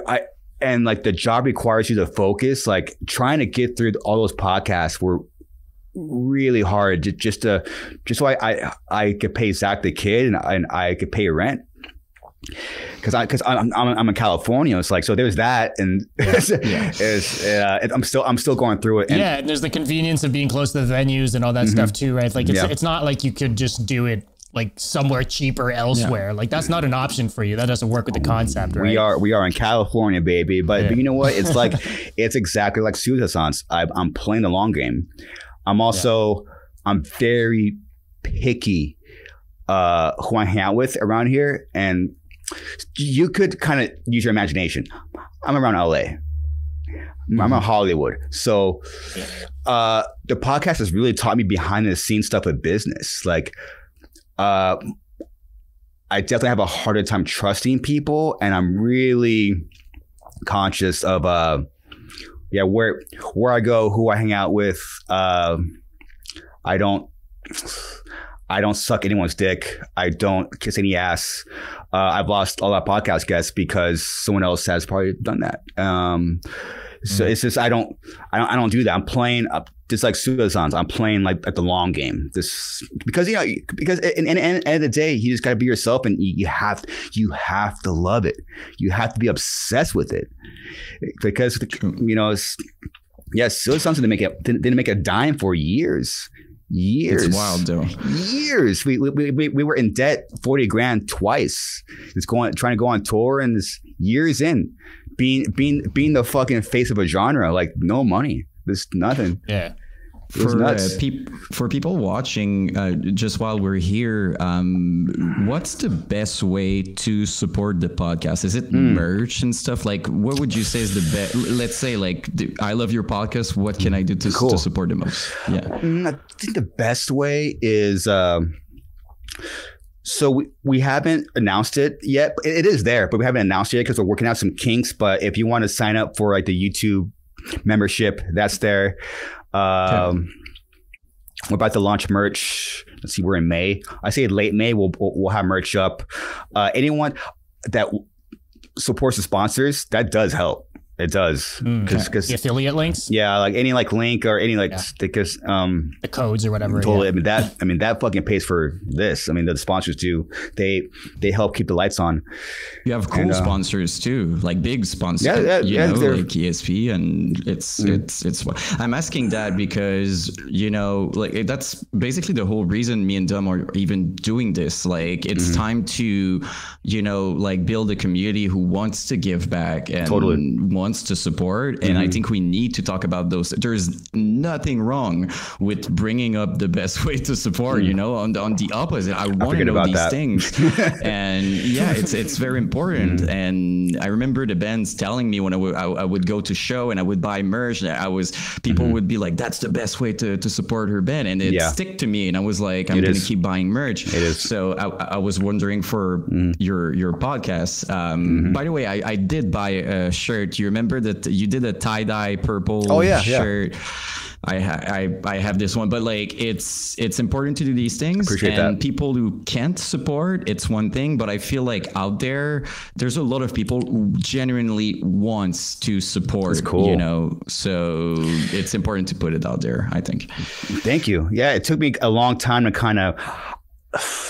and like the job requires you to focus, like trying to get through all those podcasts were really hard just so I could pay Zach the Kid and I could pay rent. Because I'm in California, it's like, so there's that, and I'm still going through it. And yeah, and there's the convenience of being close to the venues and all that stuff too, right? Like it's not like you could just do it like somewhere cheaper elsewhere. Like that's not an option for you. That doesn't work with the concept, right? We are in California, baby. But you know what? It's like it's exactly like Suicide Silence. I'm playing the long game. I'm very picky who I hang out with around here, and you could kind of use your imagination. I'm around LA. I'm in Hollywood. So the podcast has really taught me behind the scenes stuff with business. Like I definitely have a harder time trusting people, and I'm really conscious of where I go, who I hang out with. I don't suck anyone's dick. I don't kiss any ass. I've lost all our podcast guests because someone else has probably done that. So it's just, I don't do that. I'm playing up just like Suicide. I'm playing like the long game. This because at the end of the day, you just gotta be yourself, and you have to love it. You have to be obsessed with it, because you know, Suicide didn't make a dime for years. It's wild, though. Years. We were in debt $40,000 twice. It's trying to go on tour, and it's years in being the fucking face of a genre. Like, no money. There's nothing. Yeah. For people watching, just while we're here, what's the best way to support the podcast? Is it merch and stuff? Like, what would you say is the best? Let's say, like, I love your podcast. What can I do to support the most? Yeah, I think the best way is, so we haven't announced it yet. It is there, but we haven't announced it yet because we're working out some kinks. But if you want to sign up for like the YouTube membership, that's there. We're about to launch merch. Let's see, we're in May. I say late May, we'll have merch up. Anyone that supports the sponsors, that does help. It does. Because affiliate links? Yeah, like any like link or any like because the codes or whatever. Totally. Yeah. I mean that fucking pays for this. I mean, the sponsors do. They help keep the lights on. You have cool sponsors too, like big sponsors. You know, like ESP, and it's. I'm asking that because, you know, like, that's basically the whole reason me and Dom are even doing this. Like, it's time to, you know, like, build a community who wants to give back and wants to support, and I think we need to talk about those. There's nothing wrong with bringing up the best way to support, you know, on the opposite. I want to know these things. And yeah, it's very important. And I remember the bands telling me when I would go to show and I would buy merch, people would be like, that's the best way to support her band, and it stick to me, and I was like, I'm gonna keep buying merch. So I was wondering for your podcast, by the way, I did buy a shirt. You remember that you did a tie-dye purple shirt. Yeah. I have this one, but like, it's important to do these things. Appreciate that. People who can't support, it's one thing, but I feel like out there's a lot of people who genuinely wants to support, you know, so it's important to put it out there, I think. Thank you. Yeah. It took me a long time to kind of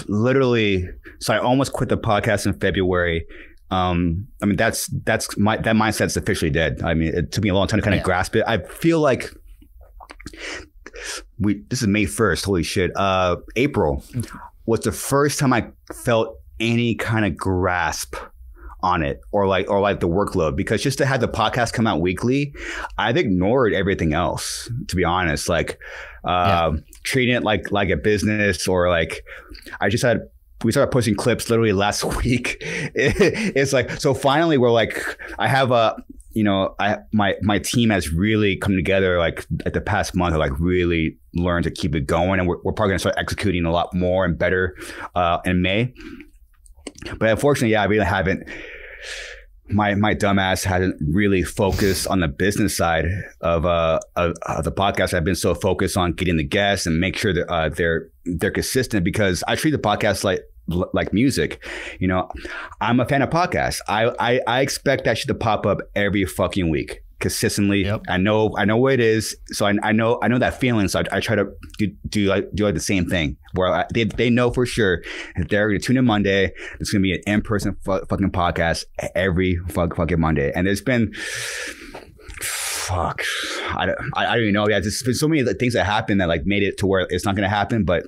literally, so I almost quit the podcast in February. I mean, that mindset's officially dead. I mean, it took me a long time to kind of grasp it. I feel like this is May 1st. Holy shit. April was the first time I felt any kind of grasp on it or like the workload, because just to have the podcast come out weekly, I've ignored everything else, to be honest, like, treating it like a business, or like, I just had, we started posting clips literally last week. It's like, so finally we're like, I have a, you know, my team has really come together, like, at the past month, like, really learned to keep it going. And we're probably gonna start executing a lot more and better in May. But unfortunately, I really haven't, my dumbass hasn't really focused on the business side of the podcast. I've been so focused on getting the guests and make sure that they're consistent, because I treat the podcast like music. You know, I'm a fan of podcasts. I expect that shit to pop up every fucking week consistently. Yep. I know what it is, so I know that feeling. So I try to do like the same thing, where they know for sure if they're gonna tune in Monday, it's gonna be an in-person fucking podcast every fucking Monday. And there's been I don't even know. Yeah, there's been so many things that happened that like made it to where it's not gonna happen, but.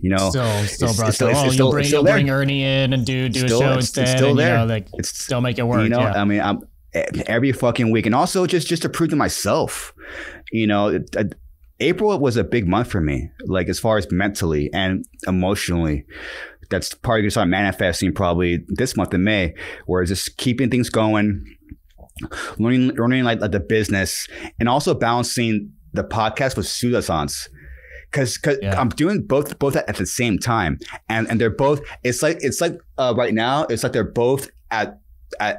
You know, still bring Ernie in and do a show instead. It's still there. You know, like, it's still make it work. You know, yeah. I mean, I'm every fucking week, and also just to prove to myself, you know, April was a big month for me, like, as far as mentally and emotionally. That's probably gonna start manifesting probably this month in May, where just keeping things going, learning like the business, and also balancing the podcast with pseudoscience. Because I'm doing both at the same time, and they're both. It's like right now, it's like they're both at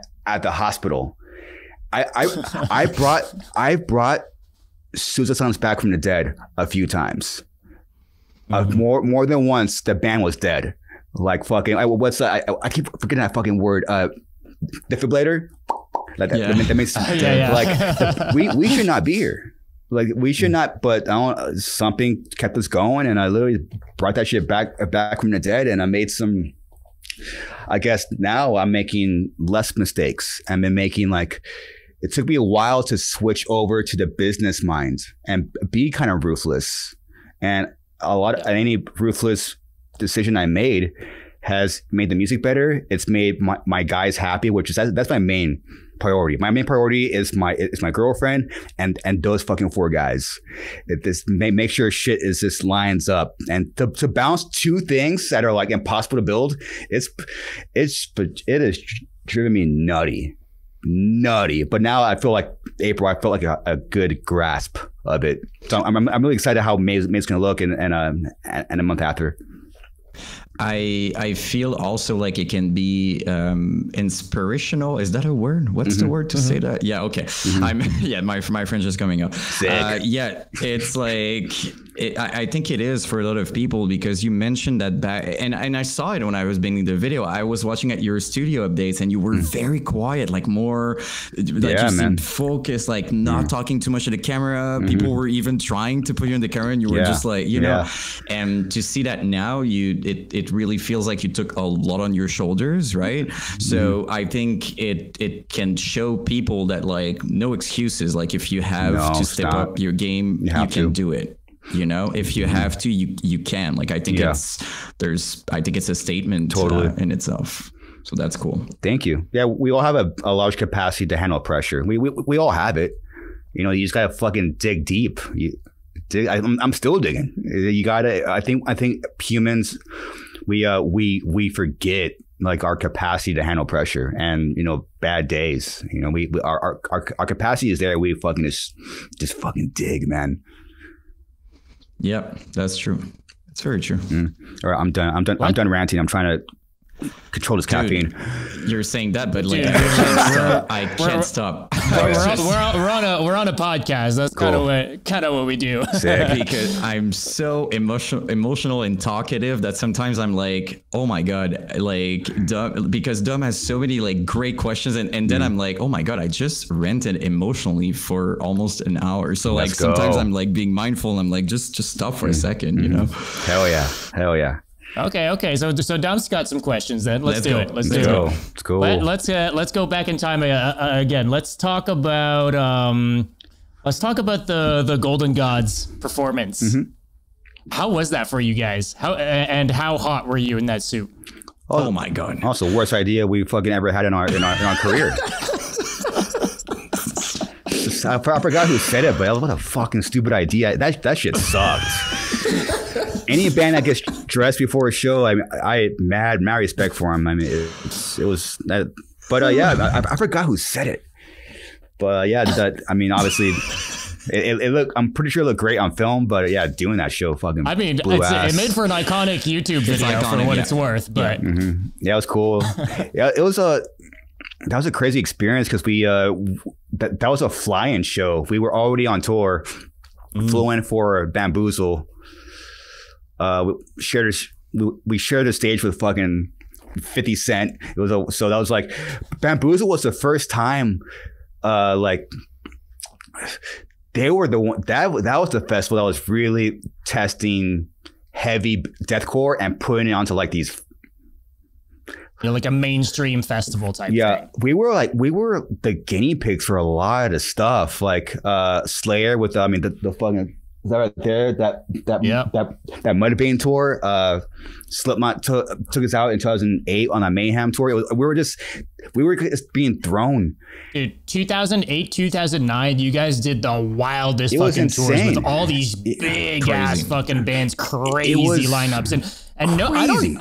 the hospital. I I brought Suicide Silence back from the dead a few times, more than once. The band was dead, like fucking. I keep forgetting that fucking word. Defibrillator. Like that, that makes sense. Like we should not be here. Like we should not, but I don't, something kept us going, and I literally brought that shit back from the dead, and I made some. I guess now I'm making less mistakes. I've been making like. It took me a while to switch over to the business mind and be kind of ruthless. And a lot of any ruthless decision I made has made the music better. It's made my guys happy, which is that's my main priority. My main priority is my girlfriend and those fucking four guys. Make sure shit is just lines up. And to balance two things that are like impossible to build, it has driven me nutty. But now I feel like April, I felt like a good grasp of it. So I'm really excited how May's gonna look in a month after. I feel also like it can be inspirational. Is that a word? What's the word to say that? Yeah, okay. My French is coming up. Sick. It's like I think it is for a lot of people, because you mentioned that back, and I saw it when I was making the video. I was watching at your studio updates, and you were very quiet, like more like you seemed focused, like not talking too much to the camera. People were even trying to put you in the camera, and you were just like, you know. And to see that now, it really feels like you took a lot on your shoulders, right? So I think it can show people that, like, no excuses. Like, if you have to step up your game, you can do it. You know, if you have to, you can. Like, I think it's a statement in itself. So that's cool. Thank you. Yeah, we all have a large capacity to handle pressure. We all have it. You know, you just gotta fucking dig deep. I'm still digging. You gotta. I think humans, we forget like our capacity to handle pressure, and, you know, bad days. You know, we our capacity is there. We fucking just fucking dig, man. Yep, that's true. That's very true. All right, I'm done. What? I'm done ranting. I'm trying to control this caffeine. You're saying that, but like, I can't stop. We're on a podcast. That's cool. kind of what we do. Because I'm so emotional and talkative that sometimes I'm like, oh my god, like Dom, because Dom has so many like great questions, and then I'm like, oh my god, I just ranted emotionally for almost an hour. So like sometimes I'm like being mindful. I'm like just stop for a second, you know? Hell yeah. Okay. So Dom's got some questions then. Let's do it. It's cool. Let's go back in time again. Let's talk about the Golden Gods performance. How was that for you guys? How hot were you in that suit? Oh my god! Also, worst idea we fucking ever had in our career. I forgot who said it, but what a fucking stupid idea. That shit sucked. Any band that gets dressed before a show, I had mad respect for him. I mean, I forgot who said it, but obviously, it looked. I'm pretty sure it looked great on film, but yeah, doing that show fucking. I mean, it made for an iconic YouTube video for what it's worth, but yeah, it was cool. Yeah, it was that was a crazy experience because we that was a fly-in show. We were already on tour, flew in for Bamboozle. We shared a stage with fucking 50 Cent. It was so that was like Bamboozle was the first time like they were the one that was the festival that was really testing heavy deathcore and putting it onto like these, you know, like a mainstream festival type thing. We were the guinea pigs for a lot of stuff, like Slayer with the fucking. Is that right there? That Mudvayne tour. Slipknot took us out in 2008 on a Mayhem tour. We were just being thrown. Dude, 2008, 2009, you guys did the wildest fucking tours with all these big ass fucking bands, crazy lineups, and no,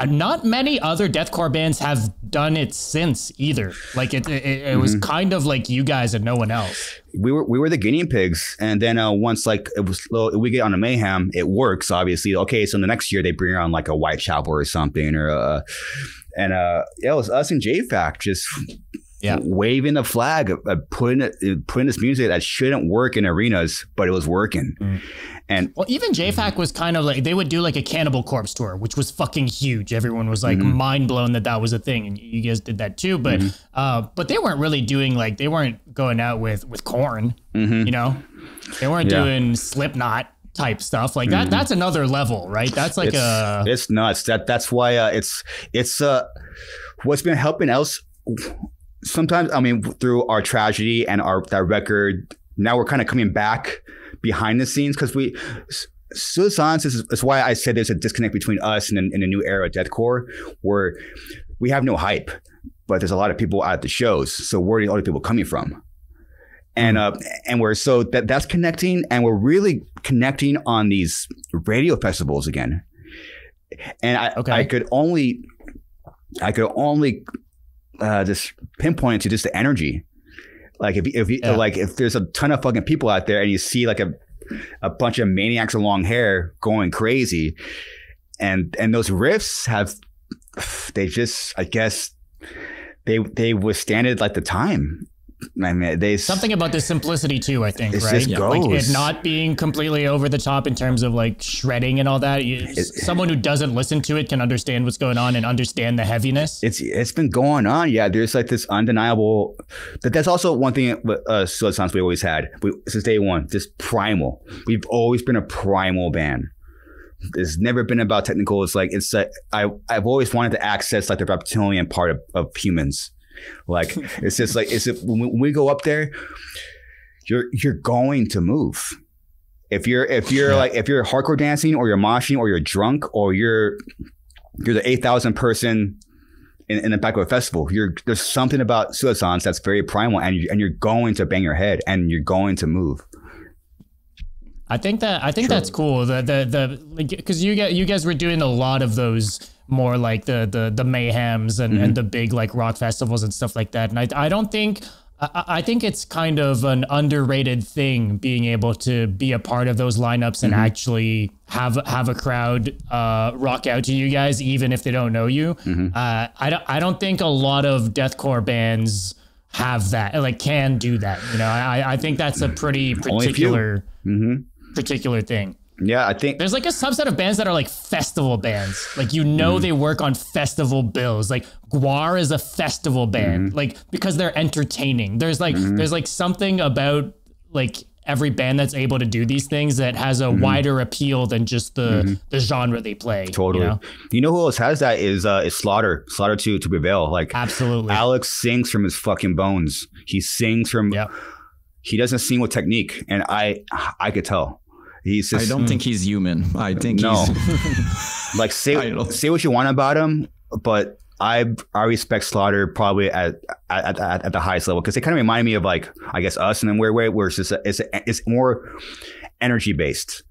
not many other deathcore bands have done it since either. Like it was kind of like you guys and no one else. We were the guinea pigs, and then once like it was we get on a Mayhem, it works obviously. Okay, so the next year they bring on like a Whitechapel or something, or it was us and J-Fac just yeah, waving the flag, putting this music that shouldn't work in arenas, but it was working. Mm. And well, even JFAC was kind of like, they would do like a Cannibal Corpse tour, which was fucking huge. Everyone was like mind blown that that was a thing, and you guys did that too. But but they weren't really doing like, they weren't going out with Korn, you know, they weren't doing Slipknot type stuff like that. That's another level, right? That's like it's nuts. That's why what's been helping us. Sometimes, I mean, through our tragedy and that record, now we're kind of coming back behind the scenes because Suicide Silence is why I said there's a disconnect between us and the new era of deathcore, where we have no hype, but there's a lot of people at the shows. So where are the other people coming from? And we're so that's connecting, and we're really connecting on these radio festivals again. And I could only just pinpoint to just the energy. Like if there's a ton of fucking people out there and you see like a bunch of maniacs with long hair going crazy, and those riffs have, they just, I guess they withstanded like the time. I mean, something about the simplicity too, I think, right? Just goes. Like it not being completely over the top in terms of like shredding and all that. Someone who doesn't listen to it can understand what's going on and understand the heaviness. It's been going on, yeah. There's like this undeniable. That's also one thing with Suicide Silence we always had since day one. This primal. We've always been a primal band. It's never been about technical. It's like I've always wanted to access like the reptilian part of humans. Like it's just like when we go up there, you're going to move. If you're like if you're hardcore dancing or you're moshing or you're drunk or you're the 8,000 person in the back of a festival, there's something about Suicide Silence that's very primal, and you're going to bang your head and you're going to move. I think that's cool. Because you guys were doing a lot of those. More like the mayhems and the big like rock festivals and stuff like that. And I think it's kind of an underrated thing being able to be a part of those lineups and actually have a crowd rock out to you guys, even if they don't know you. I don't think a lot of deathcore bands have that, like can do that. You know, I think that's a pretty particular thing. Yeah, I think there's like a subset of bands that are like festival bands. Like, you know, they work on festival bills. Like Gwar is a festival band, like because they're entertaining. There's like there's something about like every band that's able to do these things that has a wider appeal than just the genre they play. Totally. You know who else has that is Slaughter to Prevail. Like, absolutely. Alex sings from his fucking bones. He sings from he doesn't sing with technique, and I could tell. He's just, I don't think he's human. I think he's like say what you want about him, but I respect Slaughter probably at the highest level, because they kind of remind me of like, I guess, us, and then where it's just it's more energy based.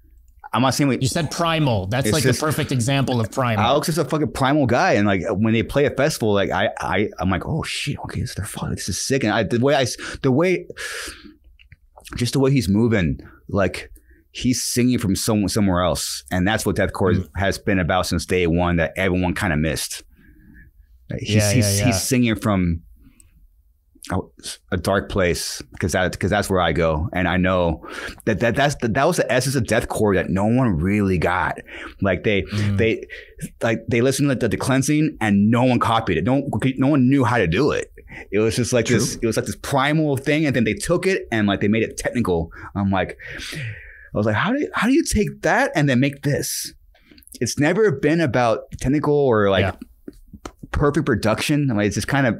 I'm not saying you said primal. That's like just the perfect example of primal. Alex is a fucking primal guy, and like when they play a festival, like I'm like, oh shit, okay, this is their fucking, this is sick, and the way he's moving, like. He's singing from somewhere else, and that's what deathcore has been about since day one. That everyone kind of missed. He's singing from a dark place, because that's where I go, and I know that was the essence of deathcore that no one really got. Like they listened to the Cleansing, and no one copied it. No one knew how to do it. It was just like this. It was like this primal thing, and then they took it and like they made it technical. I'm like. I was like, how do you take that and then make this? It's never been about technical or like perfect production. I mean, it's just kind of,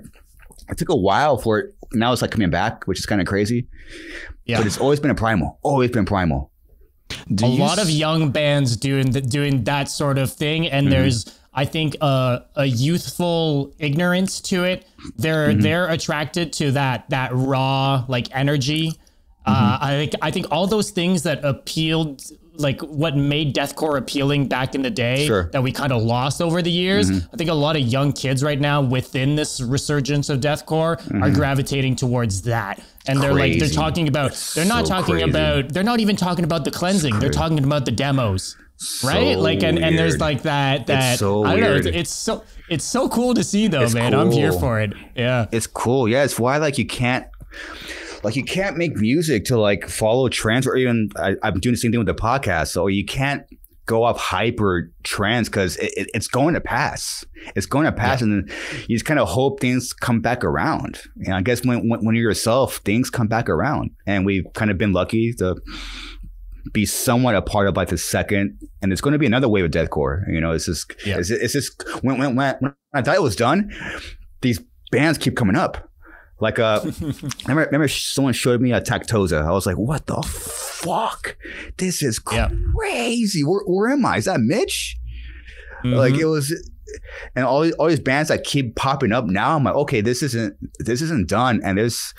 it took a while for it. Now it's like coming back, which is kind of crazy. Yeah. But it's always been a primal, always been primal. A lot of young bands doing that sort of thing. And there's, I think, a youthful ignorance to it. They're attracted to that raw like energy. I think all those things that appealed, like what made deathcore appealing back in the day, that we kind of lost over the years. I think a lot of young kids right now within this resurgence of deathcore are gravitating towards that. And they're like, they're talking about, they're not even talking about the Cleansing. They're talking about the demos. right? So like, and there's like that. So I don't know. It's so cool to see though, it's man. Cool. I'm here for it. Yeah, it's cool. Yeah, it's why like you can't make music to like follow trends or even I'm doing the same thing with the podcast. So you can't go off hyper trends because it's going to pass. It's going to pass, yeah. And then you just kind of hope things come back around. And I guess when you're yourself, things come back around. And we've kind of been lucky to be somewhat a part of like the second, and it's going to be another wave of deathcore. You know, it's just, yeah. It's just when I thought it was done, these bands keep coming up. Like, I remember someone showed me a Tactoza. I was like, what the fuck? This is crazy. Yeah. Where am I? Is that Mitch? Mm-hmm. Like it was, and all these bands that keep popping up now. I'm like, okay, this isn't done. And there's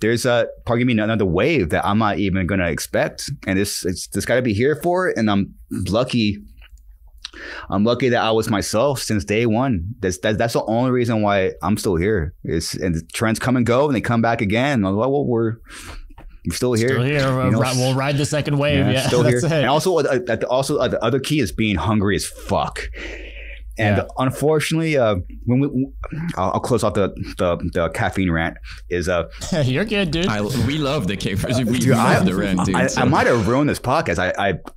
probably gonna be another wave that I'm not even gonna expect. And it's gotta be here for it. And I'm lucky that I was myself since day one. That's the only reason why I'm still here. And the trends come and go, and they come back again. I'm like, well, we're still here. Still here. You know, we'll ride the second wave. Yeah, still here. It. And also, the other key is being hungry as fuck. And yeah. Unfortunately, I'll close off the caffeine rant. You're good, dude. We love the caffeine. We love the rant, dude. I might have ruined this podcast.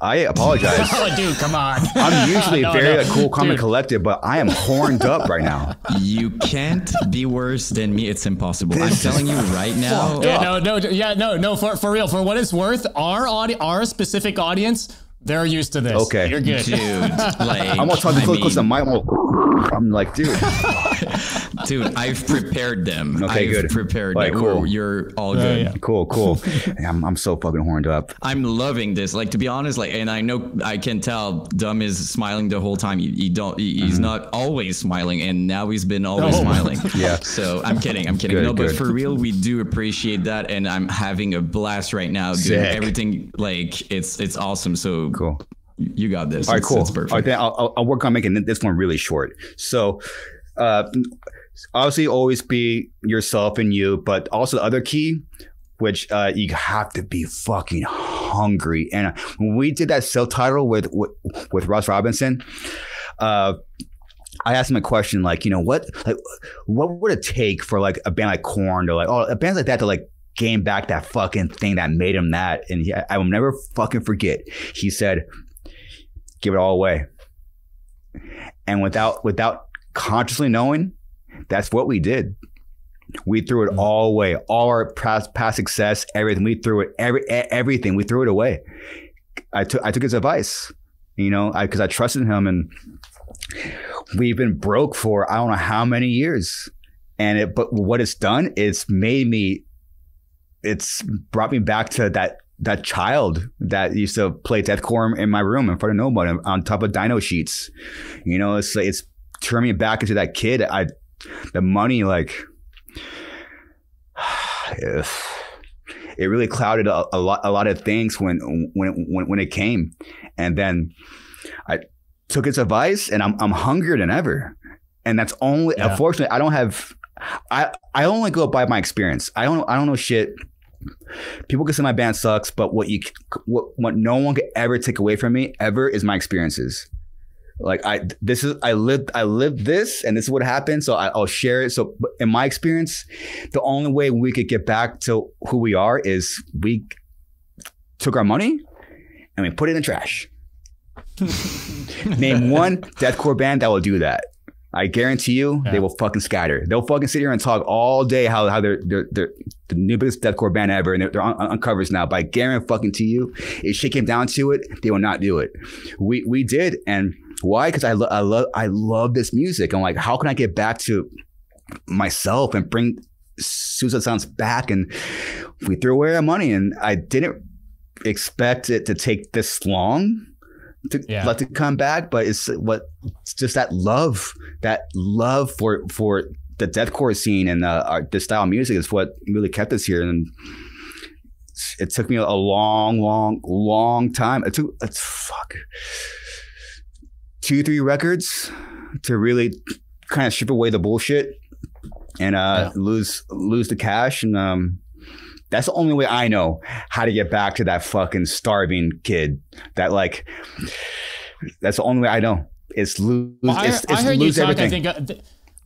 I apologize. Oh, dude, come on. I'm usually very cool, calm, and collected, but I am horned up right now. You can't be worse than me. It's impossible. I'm telling you right now. Yeah, no. For real, for what it's worth, our specific audience. They're used to this. Okay. You're good. Dude, like, I'm going to talk close to my mic. I'm like, dude. Dude, I've prepared them. Okay, good. I've prepared them. Cool. You're all good. Yeah. Cool. I'm so fucking horned up. I'm loving this. Like, to be honest, like, and I know I can tell Dom is smiling the whole time. He's not always smiling, and now he's been always smiling. Yeah. So I'm kidding. Good, no, good. But for real, we do appreciate that, and I'm having a blast right now, dude. Sick. Everything, like, it's awesome. So. Cool. You got this. All right, cool. It's perfect. All right, then I'll work on making this one really short. So obviously always be yourself and you, but also the other key, which you have to be fucking hungry. And when we did that self-title with Ross Robinson, I asked him a question like, you know, what would it take for like a band like Korn or like a band like that to like gain back that fucking thing that made him that? And I will never fucking forget. He said, give it all away. And without consciously knowing, that's what we did. We threw it all away. All our past success, everything. We threw it, everything. We threw it away. I took his advice, you know, because I trusted him, and we've been broke for I don't know how many years. And but what it's done, it's made me. It's brought me back to that child that used to play deathcore in my room in front of nobody on top of dino sheets. You know, it's like, it's turned me back into that kid. The money, like, it really clouded a lot of things when it came. And then I took its advice, and I'm hungrier than ever. And that's only, unfortunately, I only go by my experience. I don't know shit. People can say my band sucks, but what no one could ever take away from me ever is my experiences. Like I lived this, and this is what happened. So I'll share it. So in my experience, the only way we could get back to who we are is we took our money and we put it in the trash. Name one deathcore band that will do that. I guarantee you, they will fucking scatter. They'll fucking sit here and talk all day how they're the new biggest deathcore band ever, and they're on covers now. But I guarantee fucking to you, if shit came down to it, they will not do it. We did, and why? Because I love this music. I'm like, how can I get back to myself and bring Suicide Silence back? And we threw away our money, and I didn't expect it to take this long. Let it come back, but it's just that love for the deathcore scene and the style of music is what really kept us here. And it took me a long time. It took 2-3 records to really kind of strip away the bullshit and lose the cash. And that's the only way I know how to get back to that fucking starving kid that like That's the only way I know. It's lose. Well, it's I heard lose you talk, everything.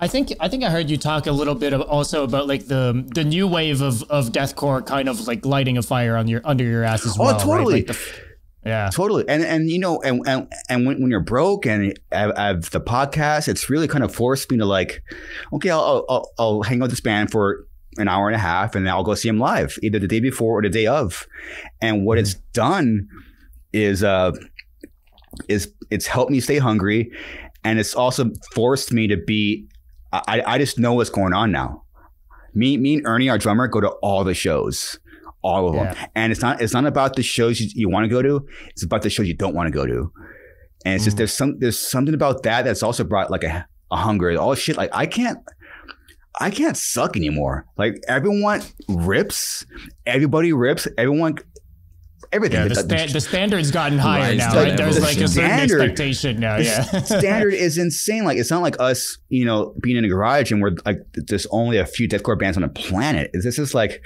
I think I heard you talk a little bit of also about like the new wave of deathcore kind of like lighting a fire on your under your ass as well. Oh, totally. Right? Like yeah, totally. And you know, and when you're broke and I've the podcast, it's really kind of forced me to like, okay, I'll hang out with this band for an hour and a half, and then I'll go see them live, either the day before or the day of. And what it's done is it's helped me stay hungry, and it's also forced me to be. I just know what's going on now. Me and Ernie, our drummer, go to all the shows, all of them. And it's not about the shows you want to go to. It's about the shows you don't want to go to. And it's just there's something about that that's also brought like a hunger. All shit like I can't suck anymore. Like everyone rips, everybody rips, everyone. Everything. Yeah, the standard's gotten higher now. Right? There's like a certain expectation now. Yeah, standard is insane. Like it's not like us, you know, being in a garage and we're like there's only a few deathcore bands on the planet. This is like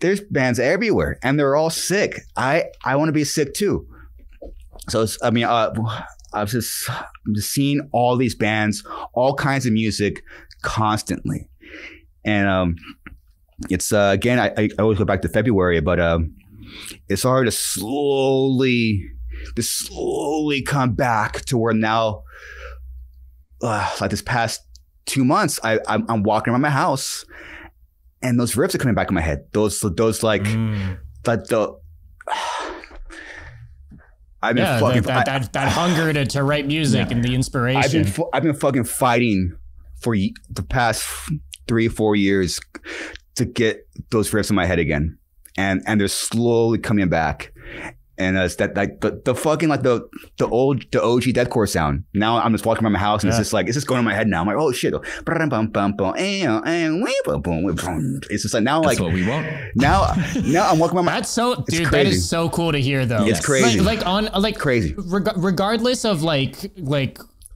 there's bands everywhere and they're all sick. I want to be sick too. So it's, I mean, I'm just seeing all these bands, all kinds of music, constantly, and it's again I always go back to February, but it's hard to slowly come back to where now, like this past 2 months, I'm walking around my house, and those riffs are coming back in my head. Those like, I've been fucking that hunger to write music and the inspiration. I've been fucking fighting for the past 3 or 4 years to get those riffs in my head again. And they're slowly coming back, and it's that like the fucking like the OG deathcore sound. Now I'm just walking around my house and it's just going in my head now. I'm like, oh shit, it's just like now that's like what we want. Now I'm walking around my house. That's so dude, that is so cool to hear though. It's crazy. Like on like crazy. Regardless of like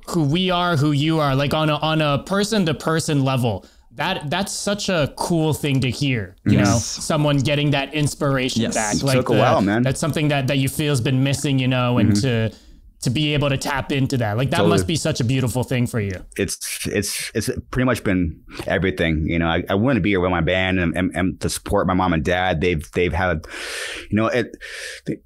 who we are, who you are, like on a person to person level. That's such a cool thing to hear, you know, someone getting that inspiration back. Like it took a while, man. That's something that you feel has been missing, you know, and to be able to tap into that, like that must be such a beautiful thing for you. It's pretty much been everything, you know. I want to be here with my band and to support my mom and dad. They've had, you know,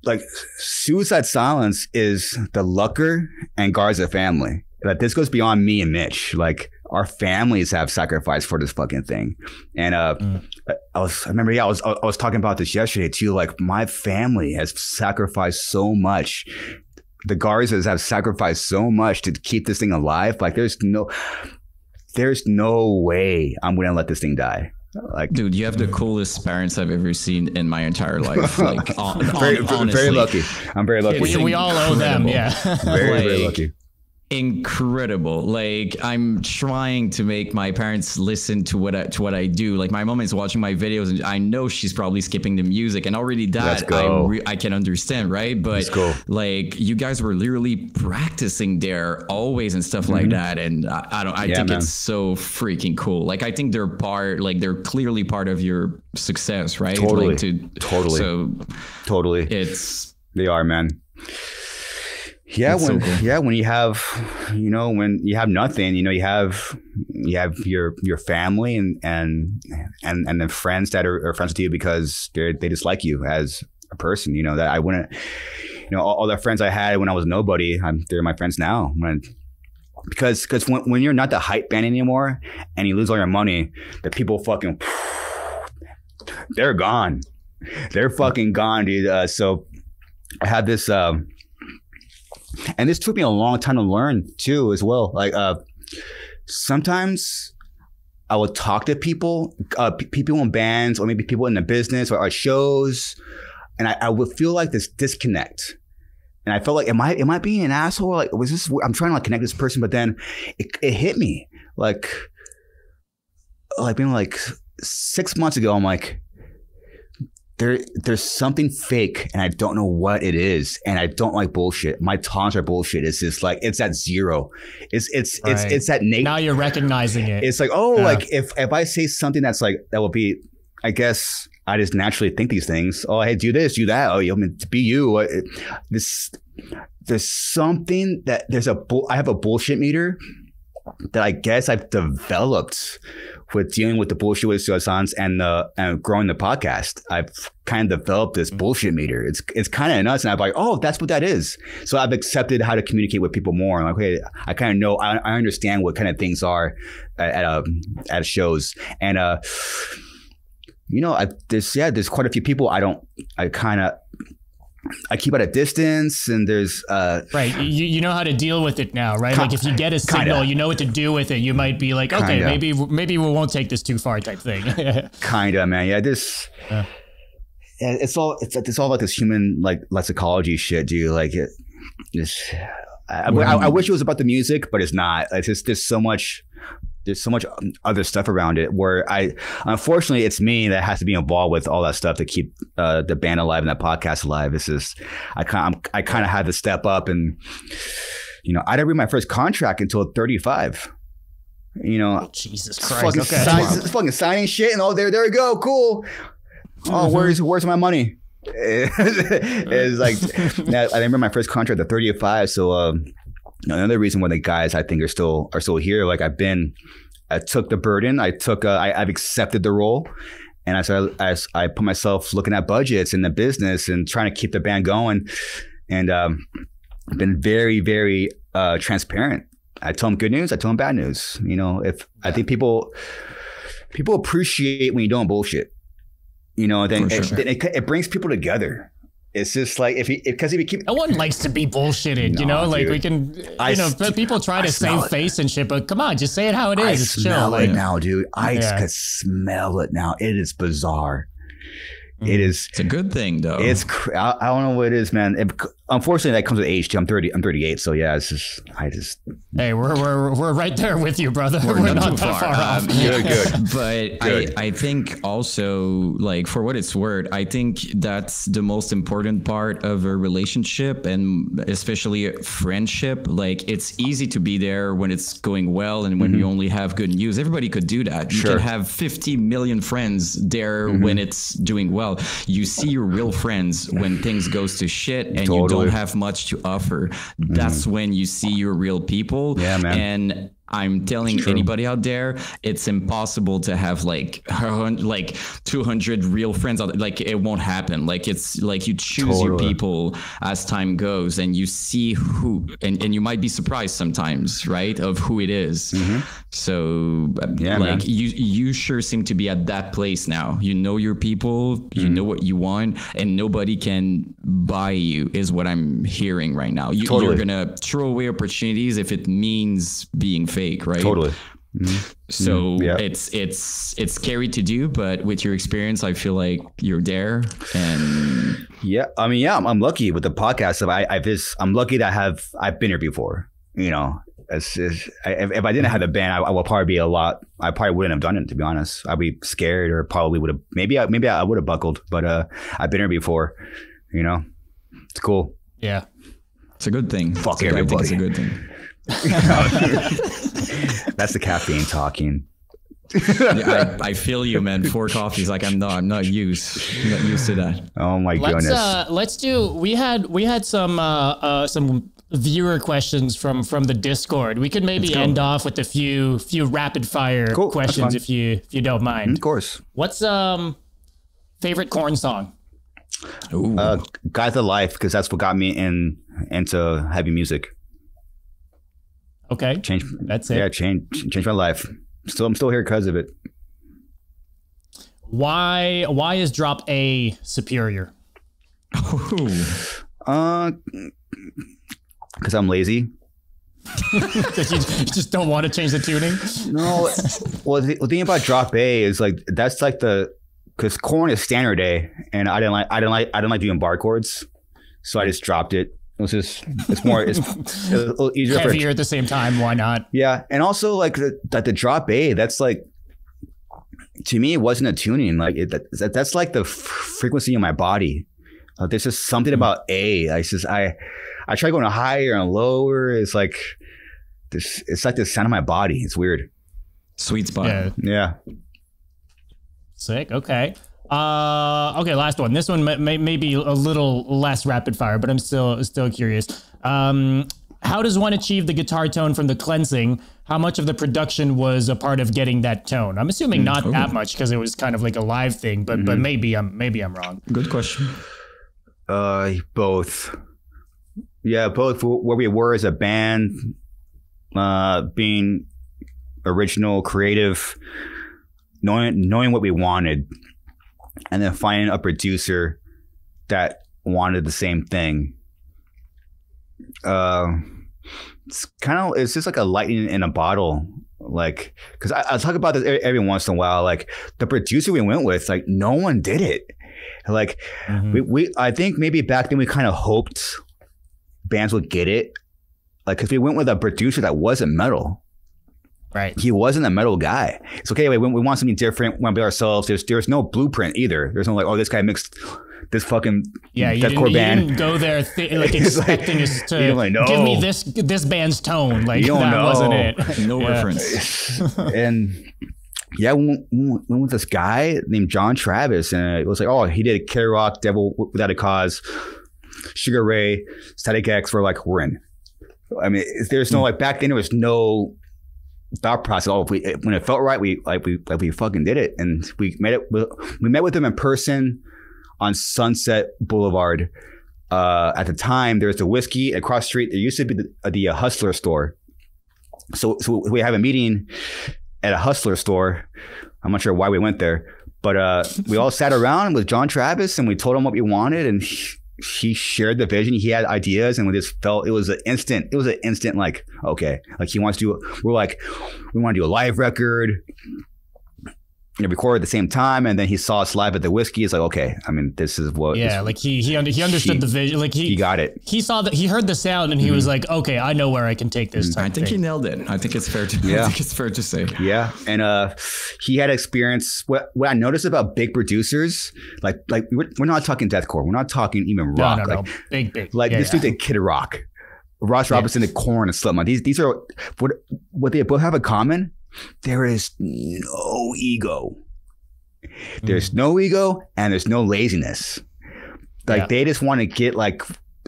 like Suicide Silence is the Lucker and Garza family. Like this goes beyond me and Mitch, like. Our families have sacrificed for this fucking thing, and I remember I was talking about this yesterday too. Like my family has sacrificed so much, the Garzas have sacrificed so much to keep this thing alive. Like there's no way I'm gonna let this thing die. Like, dude, you have the coolest parents I've ever seen in my entire life. Like, very lucky. I'm very lucky. We all owe them. Yeah, very lucky. Incredible. Like I'm trying to make my parents listen to what I do. Like my mom is watching my videos and I know she's probably skipping the music, and already that I can understand, right? But like you guys were literally practicing there always and stuff like that, and I think it's so freaking cool. Like I think they're part, like they're clearly part of your success, right? Totally. Like totally it's they are, man. Yeah, that's when you have, you know, when you have nothing, you know, you have your family and then friends that are friends with you because they just like you as a person. You know that I wouldn't, you know, all the friends I had when I was nobody, they're my friends now. Because when you're not the hype band anymore and you lose all your money, the people fucking, they're gone, they're fucking gone, dude. So I had this. And this took me a long time to learn too, as well. Like sometimes I would talk to people, people in bands, or maybe people in the business or shows, and I would feel like this disconnect. And I felt like, am I being an asshole? Like, was this? I'm trying to like connect this person, but then it hit me like being like 6 months ago. I'm like. There's something fake, and I don't know what it is, and I don't like bullshit. My tolerance for bullshit is just like it's at zero. It's at nature. Now you're recognizing it. It's like like if I say something that's like that will be, I guess I just naturally think these things. Oh hey, do this, do that. Oh, I mean, to be you. This there's something that I have a bullshit meter that I guess I've developed with dealing with the bullshit with Suicide Silence and growing the podcast. I've kind of developed this bullshit meter. It's kind of nuts. And I'm like, oh, that's what that is. So I've accepted how to communicate with people more. I'm like, hey, I kind of know, I understand what kind of things are at shows. And, you know, there's quite a few people I keep at a distance, and there's right. You know how to deal with it now, right? Like if you get a signal, you know what to do with it. You might be like, okay, maybe we won't take this too far, type thing. Kinda, man. Yeah, it's all about this human lexicology shit, dude. Like I wish it was about the music, but it's not. It's just there's so much other stuff around it where unfortunately it's me that has to be involved with all that stuff to keep the band alive and that podcast alive. It's just, I kind of had to step up, and, you know, I didn't read my first contract until 35, you know, oh, Jesus Christ, fucking signing shit and oh, there we go. Cool. Oh, where's my money? It's like, I remember my first contract at 35. So, another reason why the guys I think are still here. Like I took the burden. I've accepted the role, and I put myself looking at budgets in the business and trying to keep the band going. And I've been very, very transparent. I tell them good news. I tell them bad news. You know, I think people appreciate when you don't bullshit. You know, then it brings people together. It's just like because if you keep, no one likes to be bullshitted, you know. Dude. Like we can, people try to save face and shit, but come on, just say it how it is. It's smell chill. It now, dude. I could smell it now. It is bizarre. It is. It's a good thing, though. It's. I don't know what it is, man. Unfortunately, that comes with age too. I'm 38, so yeah. It's just. Hey, we're right there with you, brother. We're not that far off. Good. But good. I think also, like, for what it's worth, I think that's the most important part of a relationship, and especially a friendship. Like, it's easy to be there when it's going well and when you only have good news. Everybody could do that. Sure. You can have 50 million friends there when it's doing well. You see your real friends when things goes to shit and you don't have much to offer. That's when you see your real people. Yeah, man. And I'm telling anybody out there, it's impossible to have like 200 real friends. Like it won't happen. Like it's like you choose your people as time goes, and you see who, and you might be surprised sometimes, right, of who it is. So yeah, like you sure seem to be at that place now. You know your people, you know what you want, and nobody can buy you is what I'm hearing right now. You're gonna throw away opportunities if it means being fake, right? Totally. So it's scary to do, but with your experience, I feel like you're there. And yeah, I mean, yeah, I'm lucky with the podcast. I'm lucky that I've been here before. You know, if I didn't have the band, I would probably be I probably wouldn't have done it, to be honest. I'd be scared, or probably would have. Maybe I would have buckled, but I've been here before. You know, it's cool. Yeah, it's a good thing. Fuck everybody. It's a good thing. That's the caffeine talking. Yeah, I feel you, man. 4 coffees, like I'm not used to that. Oh my goodness. Let's do. We had some viewer questions from the Discord. We could maybe end off with a few rapid fire questions if you don't mind. Of course. What's favorite Korn song? "Guide the Life," because that's what got me into heavy music. Okay. Change. That's it. Yeah, change my life. I'm still here because of it. Why is Drop A superior? Because I'm lazy. You just don't want to change the tuning? No. Well, the thing about Drop A is because Korn is standard A, and I didn't like doing bar chords, so I just dropped it. It's a little easier, heavier at the same time. Why not? Yeah, and also the Drop A. That's to me, it wasn't a tuning. That's like the frequency of my body. There's just something about A. I try going higher and lower. It's like the sound of my body. It's weird. Sweet spot. Yeah. Sick. Okay. Okay, last one. This one may be a little less rapid fire, but I'm still curious. How does one achieve the guitar tone from the cleansing? How much of the production was a part of getting that tone? I'm assuming not that much because it was kind of like a live thing, but maybe I'm wrong. Good question. Both. Yeah, both where we were as a band, being original, creative, knowing what we wanted, and then finding a producer that wanted the same thing. It's just like a lightning in a bottle. Like, because I talk about this every once in a while. Like, the producer we went with, like, no one did it. Like, I think maybe back then we kind of hoped bands would get it. Like, because we went with a producer that wasn't metal. Right. He wasn't a metal guy. It's okay. We want something different. We want to be ourselves. There's no blueprint either. There's no like, oh, this guy mixed this fucking deathcore band. You didn't go there like expecting us to give me this band's tone. Like, that wasn't it. No reference. And yeah, we went with this guy named John Travis, and it was like, oh, he did K Rock, Devil Without a Cause, Sugar Ray, Static X. We're like, we're in. I mean, there's no like back then. There was no thought process. Oh, when it felt right, we fucking did it, and we made it. We met with them in person on Sunset Boulevard. At the time, there was the Whiskey across the street. There used to be the Hustler store. So we have a meeting at a Hustler store. I'm not sure why we went there, but we all sat around with John Travis, and we told him what we wanted, and he shared the vision. He had ideas, and we just felt it was an instant like, okay, like he wants to do, we're like, we want to do a live record and record at the same time. And then he saw us live at the Whiskey. It's like, okay, I mean, this is what, yeah, like he understood the vision. Like he got it. He saw that, he heard the sound, and he was like, okay, I know where I can take this. I think he nailed it. I think it's fair to, I think it's fair to say. Yeah. And, he had experience. What I noticed about big producers, like we're not talking deathcore. We're not talking even rock. No. Big. Like this dude did Kid Rock, Ross Robinson, the Korn, and Slipknot. These are what they both have in common. There is no ego. There's no ego, and there's no laziness. Like they just want to get like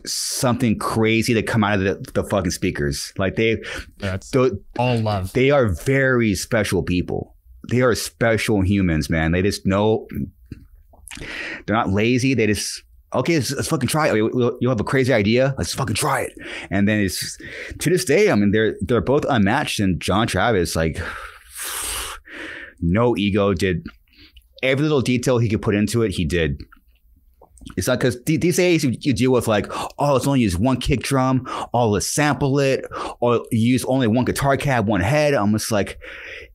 something crazy to come out of the fucking speakers. Like that's all love. They are very special people. They are special humans, man. They just know. They're not lazy. They just, okay, let's fucking try it. You'll have a crazy idea. Let's fucking try it. And then it's just, to this day, I mean, they're both unmatched. And John Travis, like, no ego, did every little detail he could put into it. He did. It's not because these days you deal with like, oh, let's only use one kick drum. Oh, let's sample it. Or use only one guitar cab, one head. I'm just like,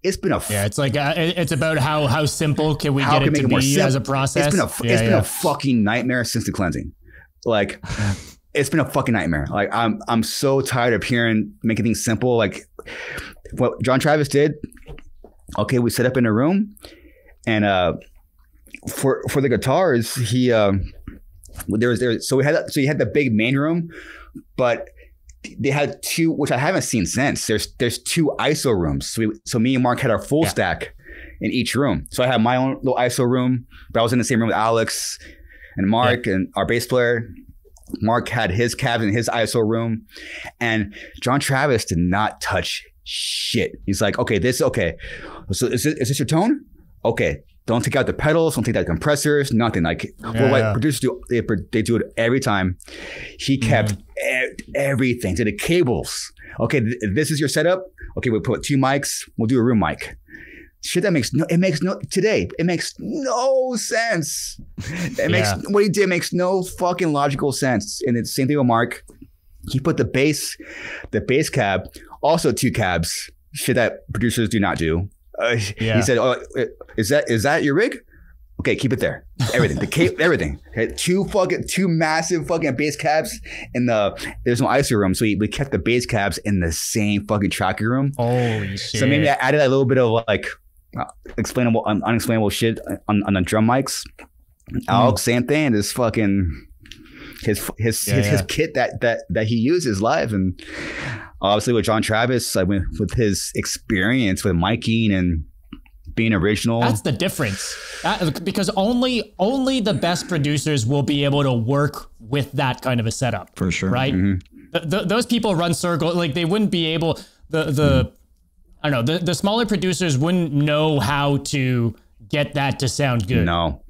it's been a... Yeah, it's like, it's about how simple can we get it to be as a process? It's been a fucking nightmare since the cleansing. Like, it's been a fucking nightmare. Like, I'm so tired of hearing, making things simple. Like, what John Travis did, okay, we set up in a room, and for the guitars, he... So you had the big main room, but they had two, which I haven't seen since. There's two ISO rooms. So me and Mark had our full stack in each room. So I had my own little ISO room, but I was in the same room with Alex and Mark and our bass player. Mark had his cabs in his ISO room, and John Travis did not touch shit. He's like, okay, so is this your tone? Okay. Don't take out the pedals. Don't take out the compressors. Nothing. Like producers do. They do it every time. He kept everything. Did the cables. Okay, this is your setup. Okay, we put two mics. We'll do a room mic. Shit, it makes no sense. What he did makes no fucking logical sense. And it's the same thing with Mark. He put the bass cab, also two cabs. Shit that producers do not do. He said, "Oh, is that your rig? Okay, keep it there. Everything, the cape, everything. Okay, two massive fucking bass cabs in there's no ISO room, so we kept the bass cabs in the same fucking tracking room. Holy shit! So maybe I added a little bit of like explainable, unexplainable shit on the drum mics. Alex, same thing. This fucking his kit that he uses live and." Obviously, with John Travis, I went with his experience with miking and being original. That's the difference. That, because only the best producers will be able to work with that kind of a setup. For sure. Right? Mm-hmm. Those people run circles. Like, they wouldn't be able, I don't know, the smaller producers wouldn't know how to get that to sound good. No.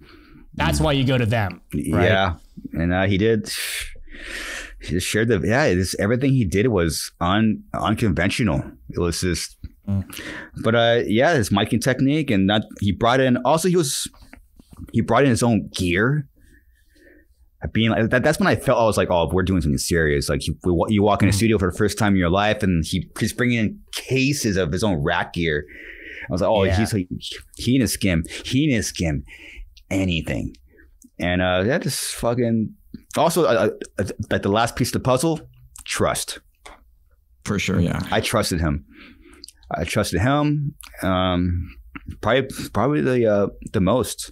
That's why you go to them. Right? Yeah. And he did. He shared the, everything he did was unconventional. It was just, but yeah, his miking technique and that he brought in. Also, he brought in his own gear. Being like that, that's when I felt, I was like, oh, we're doing something serious. Like you walk in a studio for the first time in your life and he's bringing in cases of his own rack gear. I was like, oh, yeah. He's like, he didn't skim. He didn't skim anything. And that just fucking, also like the last piece of the puzzle, trust. For sure, yeah. I trusted him. Probably the most.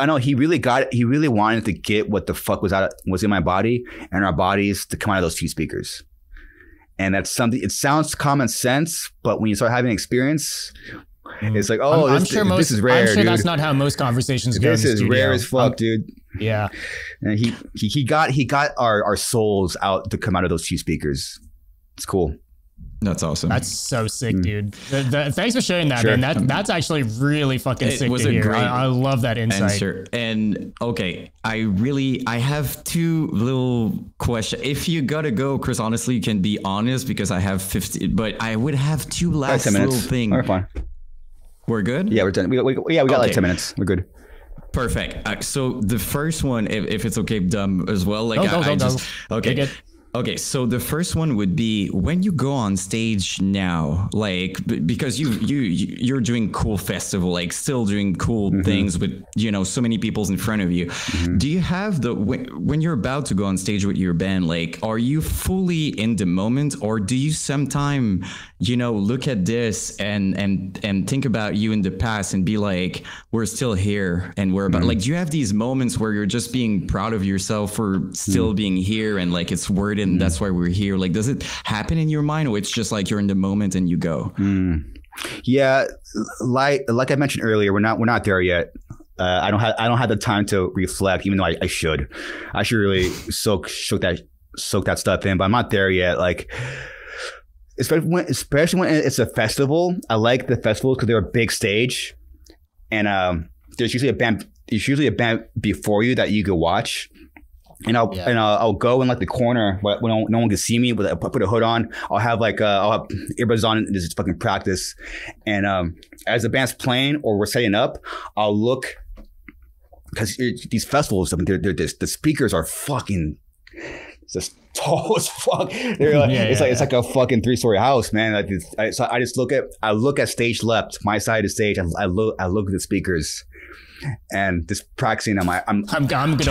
I know he really wanted to get what the fuck was in my body and our bodies to come out of those two speakers. And that's something, it sounds common sense, but when you start having experience, it's like, oh, this is rare. I'm sure dude. That's not how most conversations go. This is rare as fuck, dude. Yeah. And he got our souls out to come out of those two speakers. It's cool. That's awesome. That's so sick, dude. Thanks for sharing that, man. That's actually really fucking sick to hear. I love that insight. Answer. And okay, I have two little questions. If you gotta go, Chris, honestly, you can be honest because I have 15, but I would have two last little things. We're fine. We're good? Yeah, we're done. We got like 10 minutes. We're good. Perfect. So the first one, if it's okay, Dom, as well. Like, okay. Okay, so the first one would be when you go on stage now, like because you're doing cool festival, like still doing cool things with so many people's in front of you. Do you have the when you're about to go on stage with your band, like are you fully in the moment, or do you sometime look at this and think about you in the past and be like, we're still here and we're about like, do you have these moments where you're just being proud of yourself for still being here and like it's worth it? And that's why we're here. Like, does it happen in your mind, or it's just like you're in the moment and you go? Yeah, like I mentioned earlier, we're not there yet. I don't have the time to reflect, even though I should. I should really soak that stuff in, but I'm not there yet. Like, especially when it's a festival. I like the festivals because they're a big stage, and there's usually a band. There's usually a band before you that you could watch. And I'll go in like the corner but when no one can see me, but I put a hood on. I'll have like I'll have earbuds on and just fucking practice. And as the band's playing or we're setting up, I'll look, because these festivals, I mean, the speakers are fucking just tall as fuck. They're like, it's like a fucking 3-story house, man. So I just look at stage left, my side of stage. I look at the speakers. And just practicing, I'm gonna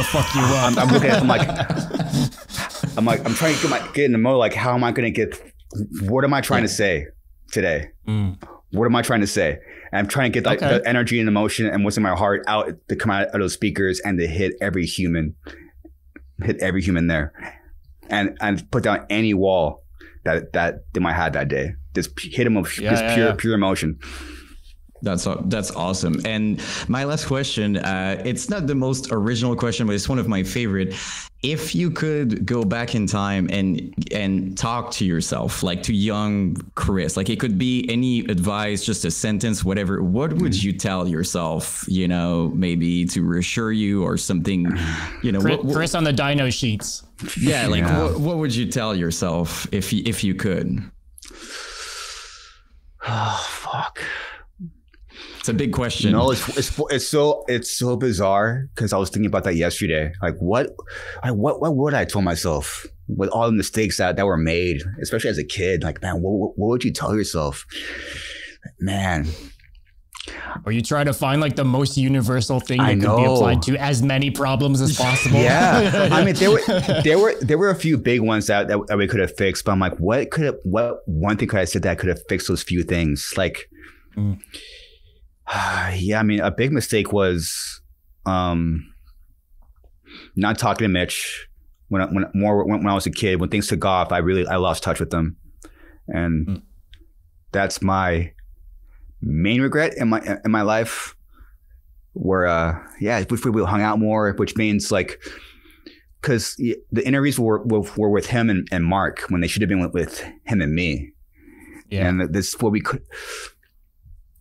fuck you up. I'm looking at, I'm trying to get in the mode. Like, how am I gonna get? What am I trying to say today? What am I trying to say? And I'm trying to get like the energy and emotion and what's in my heart out to come out of those speakers and to hit every human there, and put down any wall that they might have that day. Just hit them with pure emotion. That's awesome. And my last question, it's not the most original question, but it's one of my favorite. If you could go back in time and talk to yourself, like to young Chris, like it could be any advice, just a sentence, whatever, what would you tell yourself, maybe to reassure you or something, Chris on the dino sheets. Yeah. Like what would you tell yourself if you could? Oh, fuck. It's a big question. No, it's so bizarre because I was thinking about that yesterday. Like, what would I tell myself with all the mistakes that were made, especially as a kid? Like, man, what would you tell yourself, man? Or you try to find like the most universal thing that could be applied to as many problems as possible. Yeah, I mean, there were a few big ones that we could have fixed, but I'm like, what one thing could I said that could have fixed those few things? Like. Yeah, I mean, a big mistake was not talking to Mitch when I was a kid. When things took off, I lost touch with them, and that's my main regret in my life were, yeah, if we hung out more, which means like, because the interviews were with him and Mark when they should have been with him and me. Yeah. And this is what we could,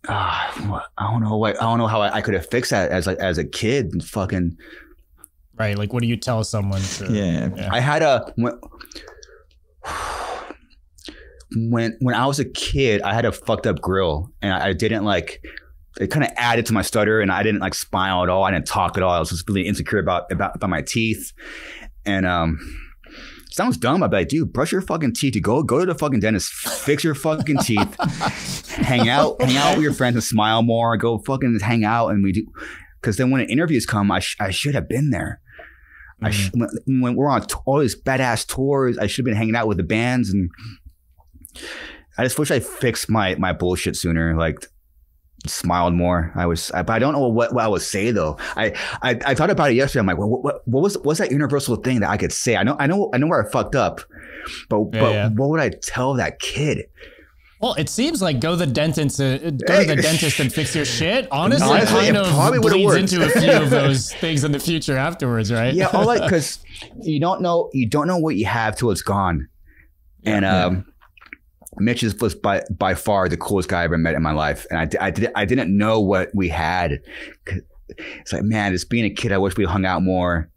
I don't know how I could have fixed that as a kid and fucking. Right. Like, what do you tell someone? To, yeah. I had a, when I was a kid, I had a fucked up grill and I didn't like, it kind of added to my stutter and I didn't like smile at all. I didn't talk at all. I was just really insecure about my teeth. And, sounds dumb. I'd be like, dude, brush your fucking teeth. Go to the fucking dentist. Fix your fucking teeth. hang out with your friends and smile more. Go fucking hang out. And we do, because then when the interviews come, I should have been there. Mm-hmm. When we're on all these badass tours, I should have been hanging out with the bands. And I just wish I fixed my bullshit sooner. Like, smiled more. But I don't know what I would say though. I thought about it yesterday. I'm like, well, what's that universal thing that I could say? I know where I fucked up, but what would I tell that kid? Well, it seems like go to the dentist and fix your shit. Honestly it kind of bleeds into a few of those things in the future afterwards, right? Yeah, all like because you don't know what you have till it's gone, and Mitch was by far the coolest guy I ever met in my life, and I didn't know what we had. It's like, man, just being a kid, I wish we hung out more.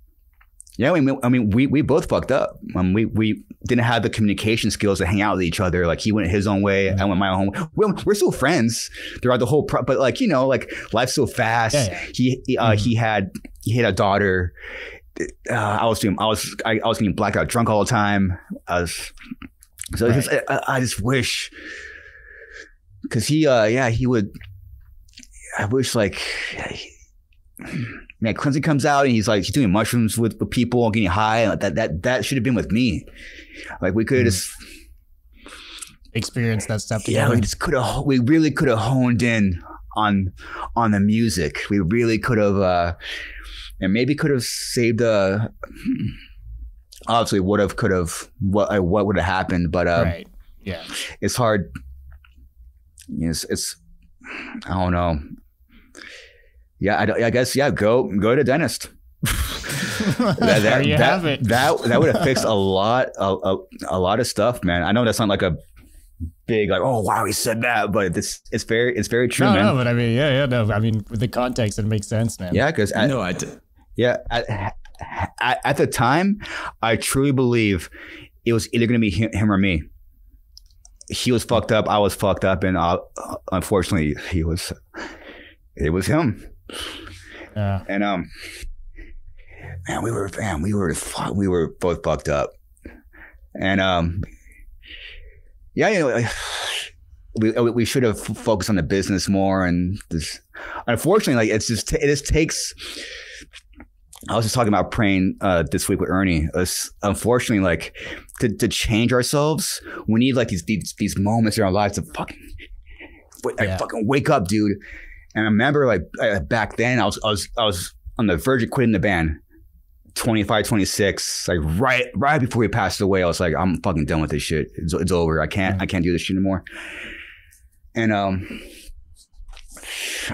Yeah, we both fucked up. We didn't have the communication skills to hang out with each other. Like, he went his own way, I went my own way. We're still friends throughout the whole, but like, you know, like life's so fast. Yeah. He had a daughter. I was getting blacked out drunk all the time. So right. I just wish, because man, Clinton comes out and he's doing mushrooms with people and getting high, and that should have been with me. Like, we could have just experienced that stuff together. Yeah, we really could have honed in on the music. We really could have, and maybe could have saved a. Obviously, what would have happened, but right. Yeah, it's hard. It's I don't know. Yeah, I guess go to dentist. That would have fixed a lot of stuff, man. I know that's not like a big like, oh wow, he said that, but it's very true, no, man. No, but I mean, no, I mean with the context, it makes sense, man. Yeah, because at the time, I truly believe it was either going to be him or me. He was fucked up. I was fucked up. And unfortunately, it was him. Yeah. And, man, we were both fucked up. And, yeah, you know, we should have focused on the business more. And this, unfortunately, like, it just takes, I was just talking about praying this week with Ernie. Unfortunately, like to change ourselves, we need like these moments in our lives to fucking wake up, dude. And I remember like back then, I was on the verge of quitting the band, 25, 26, like right before he passed away. I was like, I'm fucking done with this shit. It's over. I can't do this shit anymore. And I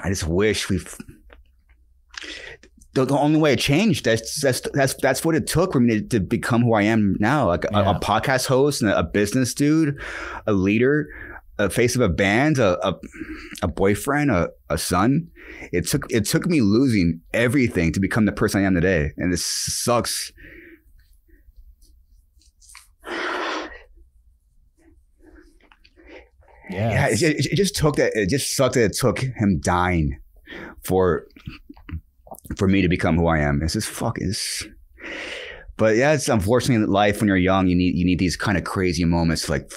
just wish the only way it changed, that's what it took for me to become who I am now, like a podcast host and a business dude, a leader, a face of a band, a boyfriend, a son. It took me losing everything to become the person I am today, and this sucks. Yeah, it just took that. It just sucked that it took him dying for me to become who I am. It's just but yeah, it's unfortunately life. When you're young, you need these kind of crazy moments to like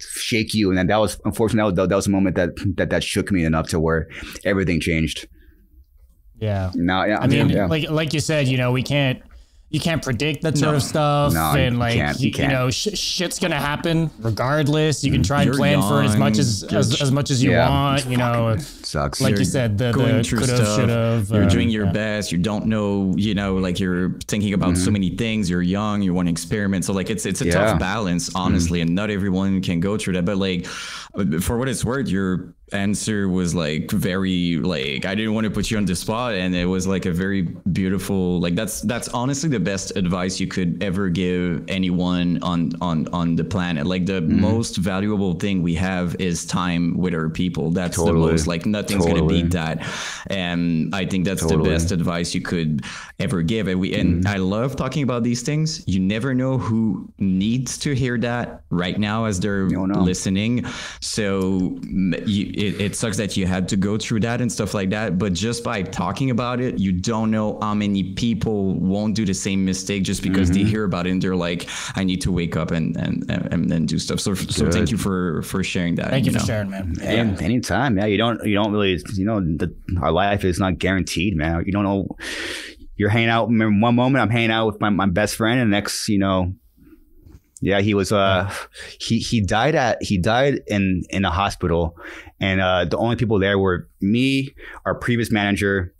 shake you. And then that was, unfortunately, that was a moment that shook me enough to where everything changed. Yeah. No, yeah. I mean, like you said, you know, you can't predict that sort of stuff. No, and like, you know, shit's going to happen regardless. You can try and plan for it as much as you want, you know, sucks. Like you said, the could've, should've. You're doing your best. You don't know, you know, like you're thinking about so many things. You're young, you want to experiment. So like, it's a tough balance, honestly. And not everyone can go through that, but like, for what it's worth, you're answer was like very like, I didn't want to put you on the spot, and it was like a very beautiful, like that's honestly the best advice you could ever give anyone on the planet. Like the most valuable thing we have is time with our people. That's the most, like nothing's gonna beat that, and I think that's the best advice you could ever give. And we and I love talking about these things. You never know who needs to hear that right now as they're listening, so it sucks that you had to go through that and stuff like that, but just by talking about it, you don't know how many people won't do the same mistake just because they hear about it and they're like, I need to wake up and then do stuff. So thank you for sharing that. Thank you for sharing, man. Yeah. Anytime. Yeah, you don't really, our life is not guaranteed, man. You don't know, you're hanging out in one moment, I'm hanging out with my best friend, and next, yeah, he was he died in a hospital, and the only people there were me, our previous manager.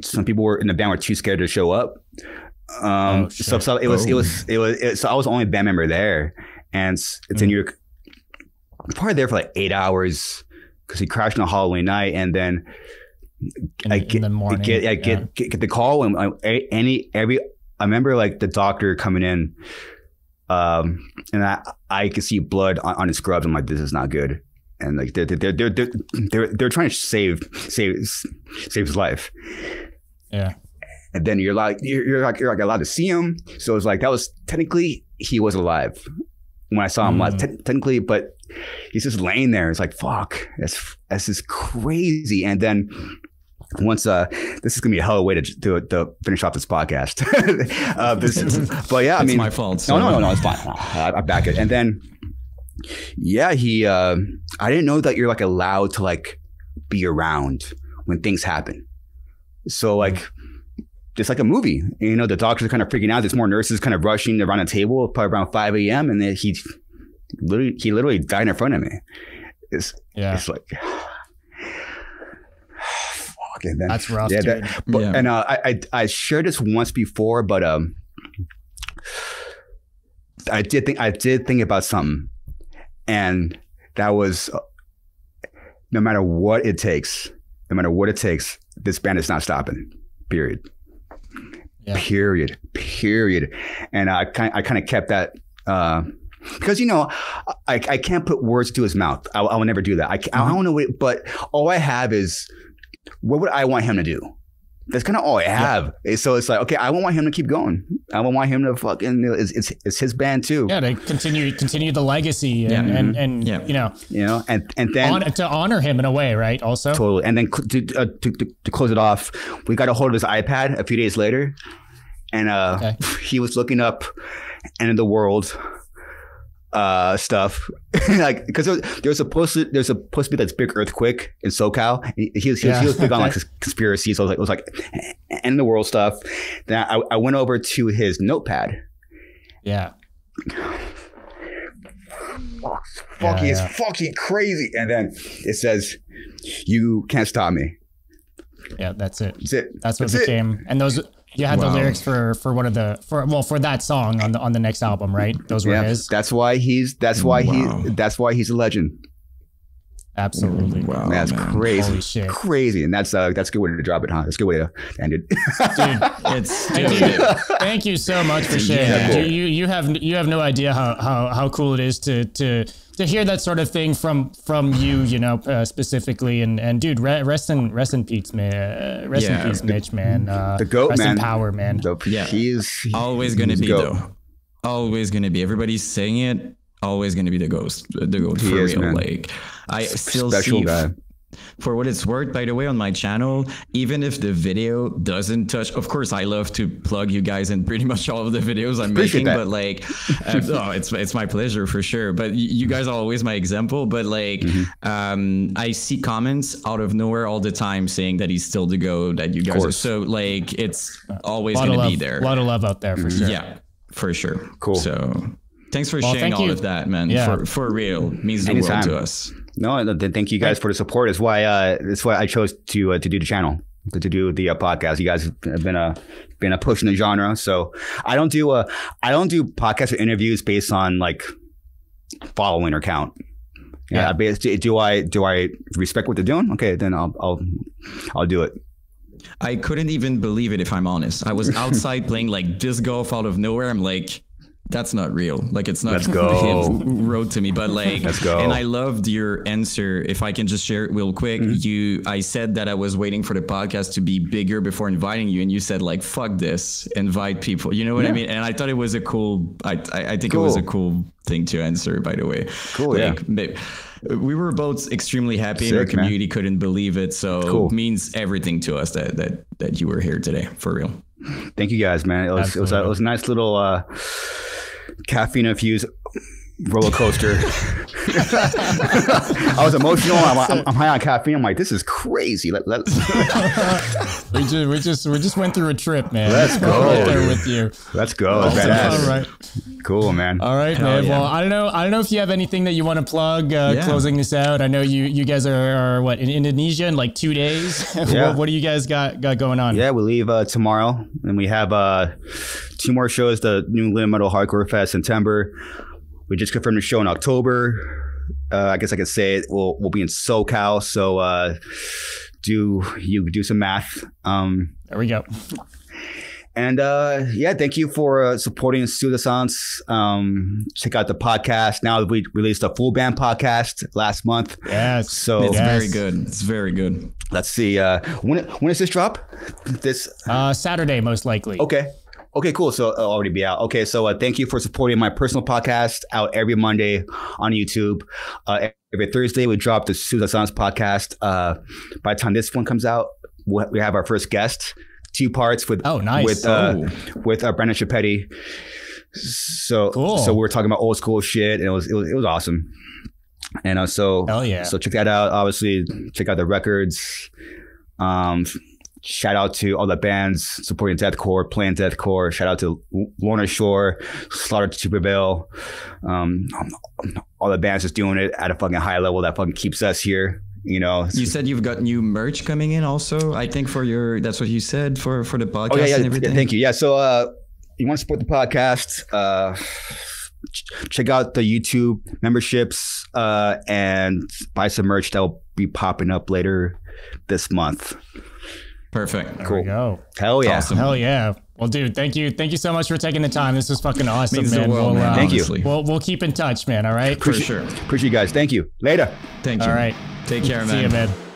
Some people were in the band were too scared to show up. So I was the only band member there, and it's in New York. I'm probably there for like 8 hours because he crashed on a Halloween night, and then I get the call, and I remember like the doctor coming in, and I could see blood on his scrubs. I'm like, this is not good, and like they're trying to save his life. Yeah, and then you're like allowed to see him, so it's like that was technically he was alive when I saw him live, technically, but he's just laying there. It's like fuck, that's just crazy, and then. Once this is gonna be a hell of a way to finish off this podcast. But yeah, I mean, it's my fault. So. No, it's fine. I back it. And then, yeah, he. I didn't know that you're like allowed to like be around when things happen. So like, just like a movie, and, the doctors are kind of freaking out. There's more nurses kind of rushing around the table, probably around 5 a.m. And then he literally died in front of me. It's like. And then, that's rough, dude. And I shared this once before, but I did think about something, and that was no matter what it takes, this band is not stopping. Period. Yeah. Period. Period. And I kind of kept that because I can't put words to his mouth. I will never do that. I don't know what, but all I have is. What would I want him to do? That's kind of all I have. Yeah. So it's like, okay, I won't want him to keep going. I won't want him to fucking. It's his band too. Yeah, they continue the legacy and and then to honor him in a way, right? Also, totally. And then to close it off, we got a hold of his iPad a few days later, and he was looking up End of the World stuff, like because there's supposed to be this big earthquake in SoCal. He was big on like conspiracies. So it was like End of the World stuff. Then I went over to his notepad. Yeah. It's fucking crazy. And then it says, "You can't stop me." Yeah, that's it. That's it. That's what that's became. It. And those. You had the lyrics for one of the for that song on the next album, right? Those were his. That's why he's a legend. Absolutely. Wow, that's crazy. Holy shit. Crazy. And that's a good way to drop it, huh? That's a good way to end it. Dude, thank you so much for sharing. Yeah, cool. You have no idea how cool it is to hear that sort of thing from you, specifically, and dude, rest in peace, Mitch, man. The goat, rest man. In power, man. Yeah. He's always gonna be goat. Though. Always gonna be. Everybody's saying it. Always gonna be the ghost. The goat for real, man. Like I still special see. Guy. For what it's worth, by the way, on my channel, even if the video doesn't touch, of course, I love to plug you guys in pretty much all of the videos I'm making, but like, it's my pleasure for sure. But you guys are always my example. But like, I see comments out of nowhere all the time saying that he's still the GOAT, that you guys are. So like, it's always going to be there. A lot of love out there for sure. Yeah, for sure. Cool. So thanks for sharing all of that, man. Yeah. For real. Means the world to us. No, thank you guys for the support. It's why I chose to do the channel, to do the podcast. You guys have been a push in the genre. So I don't do podcasts or interviews based on like following or count. Yeah. I basically, do I respect what they're doing? Okay, then I'll do it. I couldn't even believe it, if I'm honest. I was outside playing like disc golf out of nowhere. I'm like, that's not real. Like, it's not road to me, but like, and I loved your answer. If I can just share it real quick. Mm-hmm. I said that I was waiting for the podcast to be bigger before inviting you. And you said like, fuck this, invite people. You know what I mean? And I thought it was a cool, I think it was a cool thing to answer, by the way. Cool. Like, we were both extremely happy. Sick, and our community couldn't believe it. So it means everything to us that you were here today, for real. Thank you guys, man. It was a nice little, caffeine infused roller coaster. I was emotional. I'm high on caffeine. I'm like, this is crazy. We just went through a trip, man. Let's go right there with you. Let's go. All right. Cool, man. All right, man. Well, I don't know if you have anything that you want to plug closing this out. I know you guys are what, in Indonesia in like 2 days. What do you guys got going on? Yeah, we leave tomorrow, and we have 2 more shows. The New Limb Metal Hardcore Fest in September. We just confirmed a show in October. I guess I could say it. We'll be in SoCal, so do some math. There we go. And yeah, thank you for supporting Suicide Silence. Check out the podcast. Now we released a full band podcast last month. Yes, so it's very good. It's very good. Let's see. When does this drop? This Saturday, most likely. Okay. Okay, cool. So it'll already be out. Okay, so thank you for supporting my personal podcast, out every Monday on YouTube. Every Thursday, we drop the Suicide Silence podcast. By the time this one comes out, we have our first guest, 2 parts with with Brandon Schippetti. So cool. So we were talking about old school shit, and it was awesome. And so check that out. Obviously, check out the records. Shout out to all the bands supporting Deathcore, playing Deathcore. Shout out to Lorna Shore, Slaughter to Prevail. All the bands just doing it at a fucking high level that fucking keeps us here. You know. You said you've got new merch coming in also, I think, for your, that's what you said, for the podcast and everything. Yeah, thank you. Yeah, so you want to support the podcast, check out the YouTube memberships and buy some merch that'll be popping up later this month. Perfect. There we go. Hell yeah. Awesome. Hell yeah. Well, dude, thank you so much for taking the time. This was fucking awesome, man. Thank you. We'll keep in touch, man. All right. For sure. Appreciate you guys. Thank you. Later. Thank you. All right. Take care, man. See you, man.